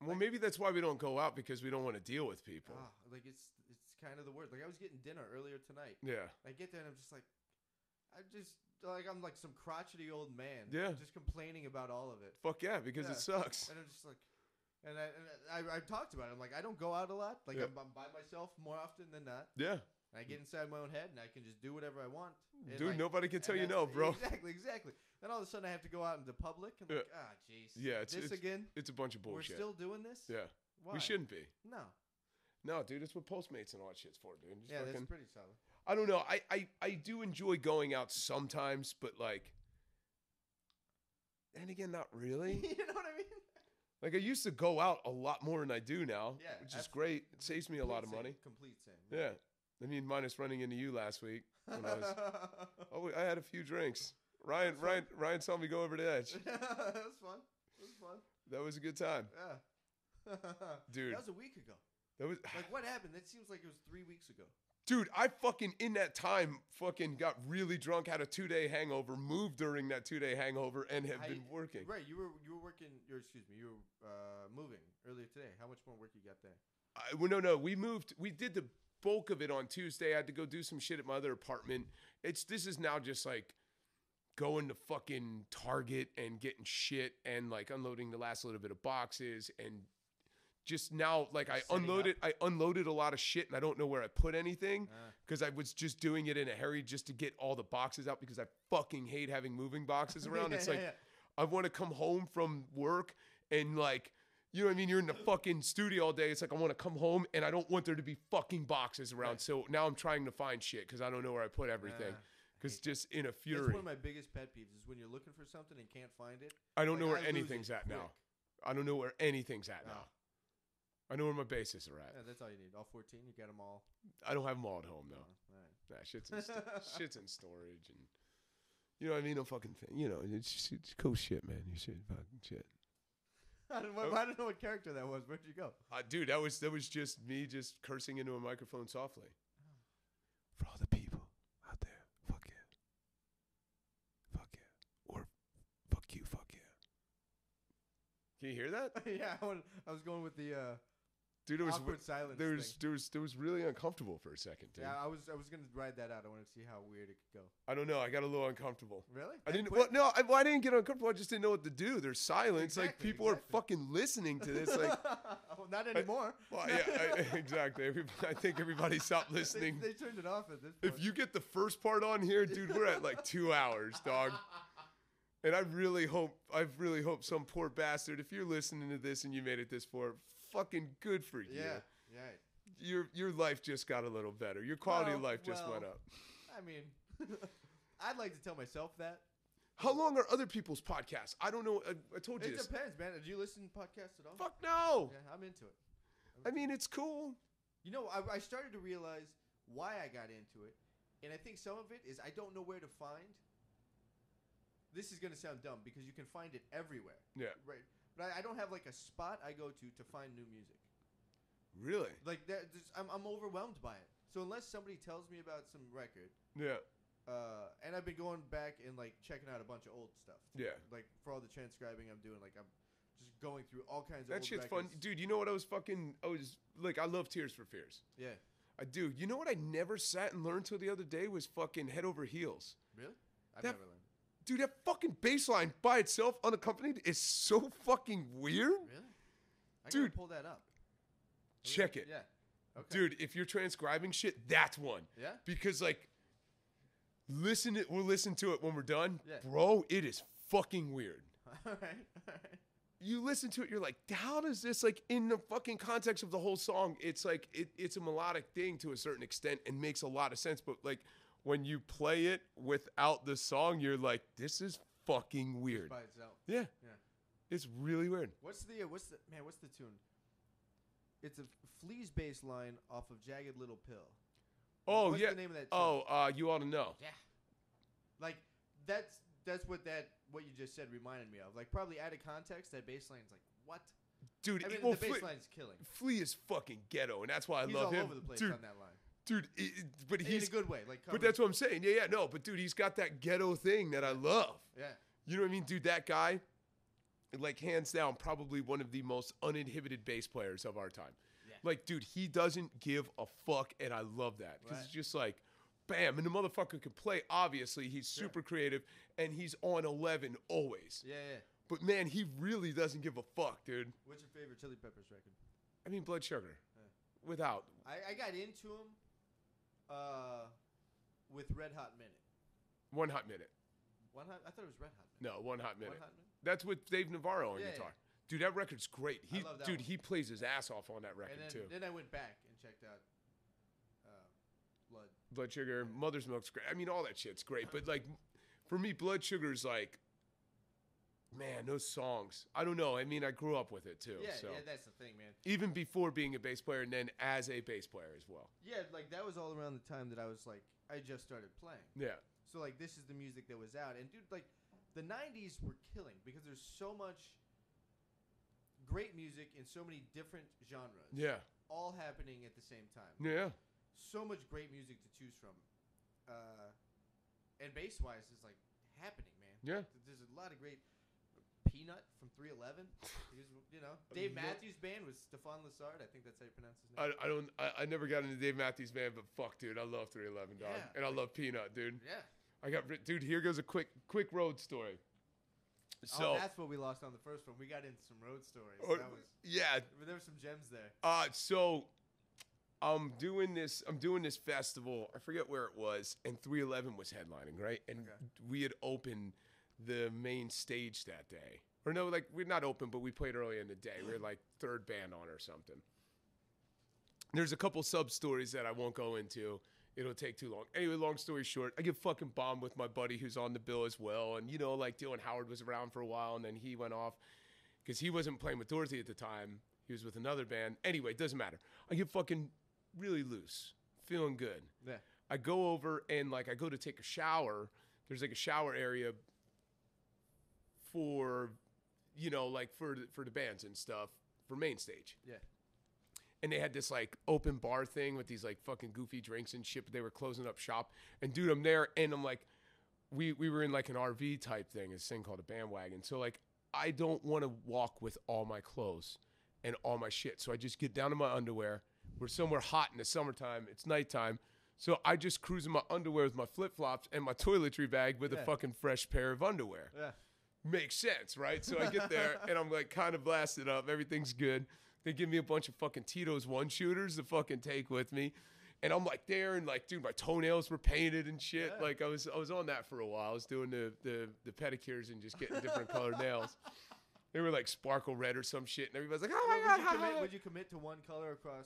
like, well maybe that's why we don't go out because we don't want to deal with people. Oh, like it's it's kind of the worst. Like I was getting dinner earlier tonight. Yeah. I get there and I'm just like I just like I'm like some crotchety old man. Yeah. Just complaining about all of it. Fuck yeah, because yeah. it sucks. And I'm just like, and I and I, I, I talked about it. I'm like I don't go out a lot. Like yeah. I'm, I'm by myself more often than not. Yeah. And I get inside my own head and I can just do whatever I want. And dude, like, nobody can tell you no, bro. Exactly, exactly. Then all of a sudden I have to go out into public and like ah yeah. jeez. Oh, yeah, it's this it's, again. It's a bunch of bullshit. We're still doing this. Yeah. Why? We shouldn't be. No. No, dude, it's what Postmates and all that shit's for, dude. Just yeah, fucking... that's pretty solid. I don't know. I, I, I do enjoy going out sometimes, but like, and again, not really. You know what I mean? Like I used to go out a lot more than I do now, yeah, which absolutely. is great. It saves me a lot of same, money. Complete same. Yeah. yeah. I mean, minus running into you last week. When I, was, oh, I had a few drinks. Ryan, Ryan, Ryan saw me go over the edge. That was fun. That was fun. That was a good time. Yeah. Dude. That was a week ago. That was like what happened? That seems like it was three weeks ago. Dude, I fucking, in that time, fucking got really drunk, had a two-day hangover, moved during that two-day hangover, and have I, been working. Right, you were you were working, or excuse me, you were uh, moving earlier today. How much more work you got there? I, well, no, no, we moved, we did the bulk of it on Tuesday. I had to go do some shit at my other apartment. It's This is now just like going to fucking Target and getting shit and like unloading the last little bit of boxes, and just now like I unloaded up. I unloaded a lot of shit and I don't know where I put anything because uh. I was just doing it in a hurry just to get all the boxes out because I fucking hate having moving boxes around. yeah, it's like yeah, yeah. I want to come home from work and like, you know what I mean? You're in the fucking studio all day. It's like, I want to come home and I don't want there to be fucking boxes around. Right. So now I'm trying to find shit because I don't know where I put everything. Uh. Because just in a fury. That's one of my biggest pet peeves is when you're looking for something and can't find it. I don't like, know where I anything's at quick. now. I don't know where anything's at oh. now. I know where my bases are at. Yeah, that's all you need. All fourteen? You got them all? I don't have them all at home, though. No. All right. Nah, shit's in, st shit's in storage. And you know what I mean? No fucking thing. You know, it's, it's cool shit, man. You shit, fucking shit. I don't, what, oh. I don't know what character that was. Where'd you go? Uh, dude, that was, that was just me just cursing into a microphone softly. Oh. For all the people out there. Fuck yeah. Fuck yeah. Or fuck you, fuck yeah. Can you hear that? yeah, I, wanted, I was going with the uh, dude, it was awkward silence there was, thing. There was, there was really uncomfortable for a second, dude. Yeah, I was I was going to ride that out. I wanted to see how weird it could go. I don't know. I got a little uncomfortable. Really? I didn't. Well, no, I, well, I didn't get uncomfortable. I just didn't know what to do. There's silence. Exactly, like, people exactly. are fucking listening to this. Like, well, not anymore. I, well, yeah, I, exactly. Everybody, I think everybody stopped listening. They, they turned it off at this point. If you get the first part on here, dude, we're at like two hours, dog. And I really hope, I really hope some poor bastard, if you're listening to this and you made it this far, fucking good for you. Yeah, yeah. Your your life just got a little better. Your quality well, of life just well, went up. I mean, I'd like to tell myself that. How long are other people's podcasts? I don't know. I, I told you. It this. depends, man. Did you listen to podcasts at all? Fuck no. Yeah, I'm into it. I'm I mean, it's cool. You know, I, I started to realize why I got into it, and I think some of it is I don't know where to find. This is going to sound dumb because you can find it everywhere. Yeah. Right. But I, I don't have like a spot I go to to find new music. Really? Like that, I'm, I'm overwhelmed by it. So unless somebody tells me about some record. Yeah. Uh, and I've been going back and like checking out a bunch of old stuff. Yeah. Like for all the transcribing I'm doing, like I'm just going through all kinds of that old shit's records. Fun. Dude, you know what I was fucking, I was like, I love Tears for Fears. Yeah. I do. You know what I never sat and learned till the other day was fucking Head Over Heels. Really? I've that, never learned. Dude, that fucking bass line by itself, unaccompanied, is so fucking weird. Really? I gotta pull that up. Check it. Yeah. Okay. Dude, if you're transcribing shit, that's one. Yeah? Because, like, listen to, we'll listen to it when we're done. Yeah. Bro, it is fucking weird. All right. All right. You listen to it, you're like, how does this, like, in the fucking context of the whole song, it's like, it, it's a melodic thing to a certain extent and makes a lot of sense, but, like, when you play it without the song, you're like, "This is fucking weird." Just by itself. Yeah, yeah, it's really weird. What's the uh, what's the man? What's the tune? It's a Flea's bass line off of Jagged Little Pill. Oh what's yeah. What's the name of that tune? Oh, uh, You Ought to Know. Yeah, like that's that's what that what you just said reminded me of. Like probably out of context, that bass line's like what? Dude, I mean, it, well, the bass line's killing. Flea is fucking ghetto, and that's why I He's love all him. all over the place Dude. on that line. Dude, it, but he's in a good way. Like, but that's what I'm saying. Yeah, yeah, no. But dude, he's got that ghetto thing that I love. Yeah, you know what I mean, dude. That guy, like hands down, probably one of the most uninhibited bass players of our time. Yeah. Like, dude, he doesn't give a fuck, and I love that because right. it's just like, bam, and the motherfucker can play. Obviously, he's super sure. creative, and he's on eleven always. Yeah, yeah. But man, he really doesn't give a fuck, dude. What's your favorite Chili Peppers record? I mean, Blood Sugar. Yeah. Without, I, I got into him. Uh, with Red Hot Minute. One Hot Minute. One hot. I thought it was Red Hot Minute. No, One Hot Minute. One Hot Minute. That's with Dave Navarro on yeah, guitar. Yeah. Dude, that record's great. He, I love that dude, one. he plays his ass off on that record and then, too. Then I went back and checked out uh, Blood. Blood Sugar, Mother's Milk's great. I mean, all that shit's great. But like, for me, Blood Sugar's like, man, those songs. I don't know. I mean, I grew up with it too. Yeah, so. yeah, that's the thing, man. Even before being a bass player, and then as a bass player as well. Yeah, like that was all around the time that I was like, I just started playing. Yeah. So like, this is the music that was out, and dude, like, the nineties were killing because there's so much great music in so many different genres. Yeah. All happening at the same time. Yeah. So much great music to choose from, uh, and bass wise, it's like happening, man. Yeah. There's a lot of great. Peanut from three eleven, you know. Dave Matthews Band was Stefan Lessard. I think that's how you pronounce his name. I, I don't. I, I never got into Dave Matthews Band, but fuck, dude, I love three eleven, dog, yeah. and I love Peanut, dude. Yeah. I got, dude, here goes a quick, quick road story. So oh, that's what we lost on the first one. We got into some road stories. Or, that was, yeah, there were some gems there. Uh, so I'm doing this. I'm doing this festival. I forget where it was, and three eleven was headlining, right? And okay. we had opened the main stage that day, or no, like we're not open, but we played early in the day. We were like third band on or something. There's a couple sub stories that I won't go into. It'll take too long. Anyway, long story short, I get fucking bombed with my buddy who's on the bill as well. And, you know, like Dylan Howard was around for a while, and then he went off because he wasn't playing with Dorothy at the time. He was with another band. Anyway, it doesn't matter. I get fucking really loose, feeling good. Yeah. I go over and, like, I go to take a shower. There's, like, a shower area for, you know, like, for, for the bands and stuff, for main stage. Yeah. And they had this, like, open bar thing with these, like, fucking goofy drinks and shit. But they were closing up shop. And, dude, I'm there. And I'm, like, we, we were in, like, an R V type thing. This thing called a bandwagon. So, like, I don't want to walk with all my clothes and all my shit. So I just get down to my underwear. We're somewhere hot in the summertime. It's nighttime. So I just cruise in my underwear with my flip-flops and my toiletry bag with yeah. a fucking fresh pair of underwear. Yeah. Makes sense, right? So I get there, and I'm, like, kind of blasted up. Everything's good. They give me a bunch of fucking Tito's one-shooters to fucking take with me. And I'm, like, there, and, like, dude, my toenails were painted and shit. Yeah. Like, I was I was on that for a while. I was doing the the, the pedicures and just getting different colored nails. They were, like, sparkle red or some shit. And everybody's like, oh, my God. Would you, hi, commit, hi. Would you commit to one color across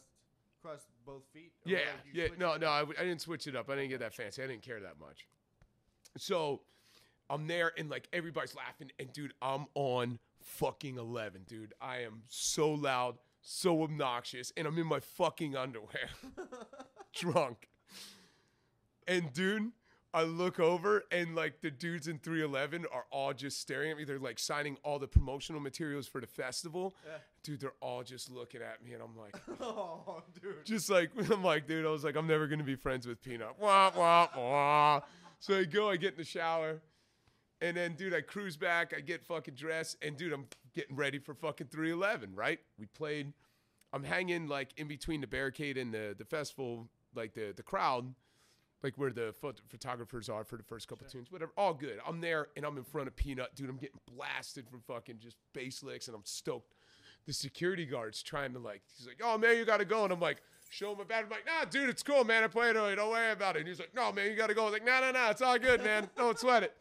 across both feet? Or yeah. Like yeah. No, no, I, I didn't switch it up. I didn't get that fancy. I didn't care that much. So I'm there, and, like, everybody's laughing. And, dude, I'm on fucking eleven, dude. I am so loud. So obnoxious, and I'm in my fucking underwear, drunk. And dude, I look over, and like the dudes in three eleven are all just staring at me. They're like signing all the promotional materials for the festival. Yeah. Dude, they're all just looking at me, and I'm like, oh, dude. Just like, I'm like, dude, I was like, I'm never gonna be friends with Peanut. Wah, wah, wah. So I go, I get in the shower. And then, dude, I cruise back. I get fucking dressed. And, dude, I'm getting ready for fucking three eleven, right? We played. I'm hanging, like, in between the barricade and the, the festival, like, the, the crowd, like, where the phot photographers are for the first couple sure. tunes, whatever. All good. I'm there, and I'm in front of Peanut. Dude, I'm getting blasted from fucking just bass licks, and I'm stoked. The security guard's trying to, like, he's like, oh, man, you got to go. And I'm like, show him a bad. I'm like, nah, dude, it's cool, man. I played early. Don't worry about it. And he's like, no, man, you got to go. I was like, no, no, no. It's all good, man. Don't sweat it.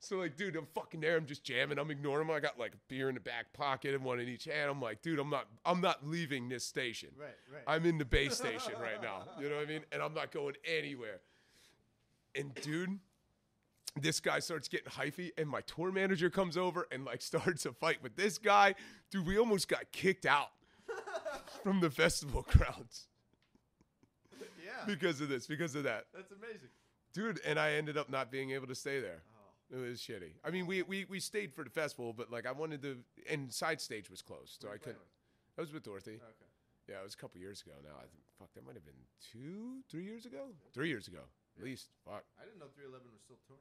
So, like, dude, I'm fucking there. I'm just jamming. I'm ignoring them. I got, like, a beer in the back pocket and one in each hand. I'm like, dude, I'm not I'm not leaving this station. Right, right. I'm in the base station right now. You know what I mean? And I'm not going anywhere. And, dude, this guy starts getting hyphy, and my tour manager comes over and, like, starts a fight with this guy. Dude, we almost got kicked out from the festival crowds. Yeah. Because of this, because of that. That's amazing. Dude, and I ended up not being able to stay there. It was shitty. I mean, we, we we stayed for the festival, but, like, I wanted to... And side stage was closed, so I couldn't... I was with Dorothy. Okay. Yeah, it was a couple years ago now. I think, fuck, that might have been two, three years ago? Three years ago, at least. Fuck. I didn't know three eleven was still touring.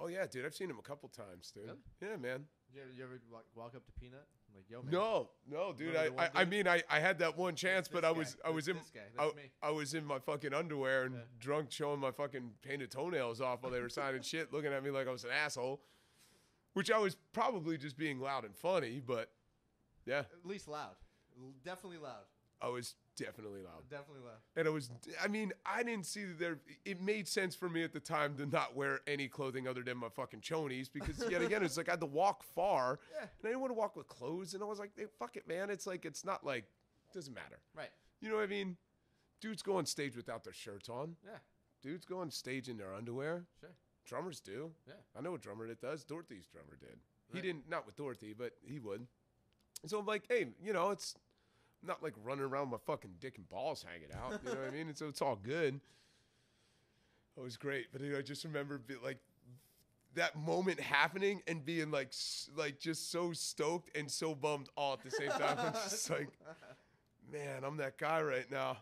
Oh, yeah, dude. I've seen him a couple times, dude. Really? Yeah, man. Did you ever, you ever like, walk up to Peanut? I'm like, yo, man. No, no, dude. I, I, I mean, I, I had that one chance, but I was I was in I was in my fucking underwear and yeah. drunk, showing my fucking painted toenails off while they were signing shit, looking at me like I was an asshole, which I was probably just being loud and funny, but yeah. At least loud. Definitely loud. I was definitely loud. Definitely loud. And it was, I mean, I didn't see that there, it made sense for me at the time to not wear any clothing other than my fucking chonies because, yet again, it's like I had to walk far yeah. and I didn't want to walk with clothes. And I was like, hey, fuck it, man. It's like, it's not like, it doesn't matter. Right. You know what I mean? Dudes go on stage without their shirts on. Yeah. Dudes go on stage in their underwear. Sure. Drummers do. Yeah. I know a drummer that does. Dorothy's drummer did. Right. He didn't, not with Dorothy, but he would. And so I'm like, hey, you know, it's, not like running around with my fucking dick and balls hanging out. You know what I mean? And so it's all good. It was great. But you know, I just remember like that moment happening and being like, like just so stoked and so bummed all at the same time. I'm just like, man, I'm that guy right now.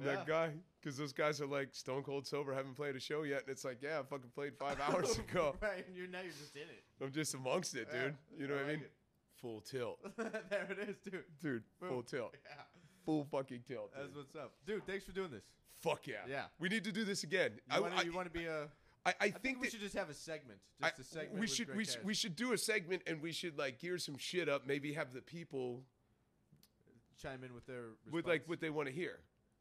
I'm yeah. that guy. Because those guys are like stone cold sober, haven't played a show yet. And it's like, yeah, I fucking played five hours ago. Right. And you're, now you're just in it. I'm just amongst it, dude. Yeah, you know what I mean? It. Full tilt. There it is, dude. Dude, boom. Full tilt. Yeah. Full fucking tilt. Dude. That's what's up. Dude, thanks for doing this. Fuck yeah. Yeah. We need to do this again. You I want to be a... I, I, I think, think we that, should just have a segment. Just I, a segment. We should we, sh we should do a segment, and we should like gear some shit up. Maybe have the people chime in with their response. With like what they want to hear.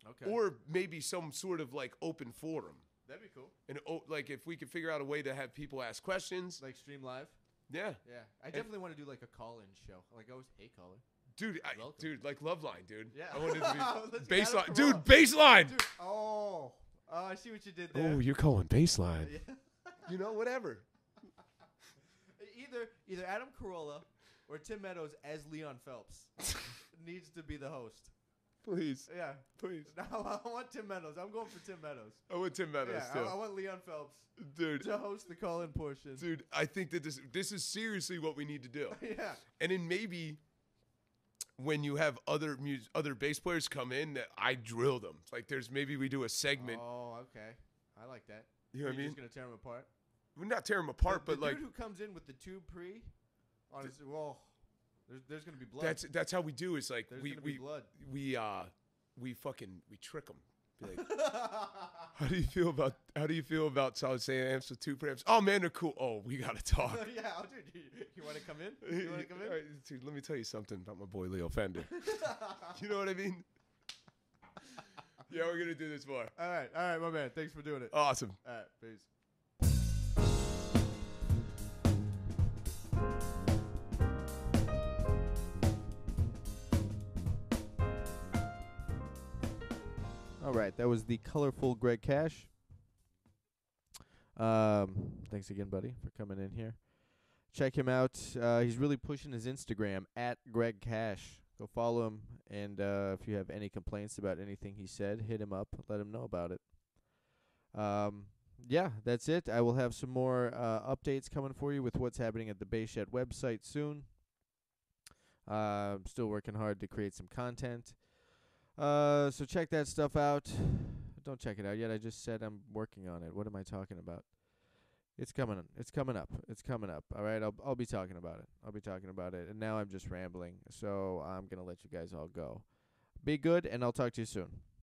Okay. Or maybe some sort of like open forum. That'd be cool. And oh, like if we could figure out a way to have people ask questions, like stream live. Yeah. Yeah. I and, definitely want to do like a call-in show. Like I always hate caller. Dude, I, dude, like Loveline, dude. Yeah. I wanted to be baseline, dude. Baseline. Dude. Oh. Oh, I see what you did there. Oh, you're calling baseline. Yeah. You know, whatever. Either either Adam Carolla or Tim Meadows as Leon Phelps needs to be the host. Please. Yeah. Please. No, I want Tim Meadows. I'm going for Tim Meadows. I want Tim Meadows, yeah, too. I, I want Leon Phelps, dude, to host the call-in portion. Dude, I think that this, this is seriously what we need to do. Yeah. And then maybe when you have other mus other bass players come in, that I drill them. Like, there's maybe we do a segment. Oh, okay. I like that. You know what I mean? You're just going to tear them apart? We're not tear them apart, the, but the like. The dude who comes in with the tube pre, honestly, well. There's, there's gonna be blood. That's that's how we do. Is like there's we we blood. we uh we fucking we trick them. Be like, how do you feel about how do you feel about solid state amps with two preamps? Oh man, they're cool. Oh, we gotta talk. Yeah, oh, dude, you, you want to come in? You want to come in? Right, dude, let me tell you something about my boy Leo Fender. You know what I mean? Yeah, we're gonna do this more. All right, all right, my man. Thanks for doing it. Awesome. All right, peace. All right, that was the colorful Gregg Cash. Um, thanks again, buddy, for coming in here. Check him out. Uh, he's really pushing his Instagram, at Gregg Cash. Go follow him, and uh, if you have any complaints about anything he said, hit him up. Let him know about it. Um, yeah, that's it. I will have some more uh, updates coming for you with what's happening at the Bayshet website soon. Uh, I'm still working hard to create some content. Uh, so check that stuff out. Don't check it out yet. I just said I'm working on it. What am I talking about? It's coming. It's coming up. It's coming up. All right. I'll I'll be talking about it. I'll be talking about it. And now I'm just rambling. So I'm gonna let you guys all go. Be good, and I'll talk to you soon.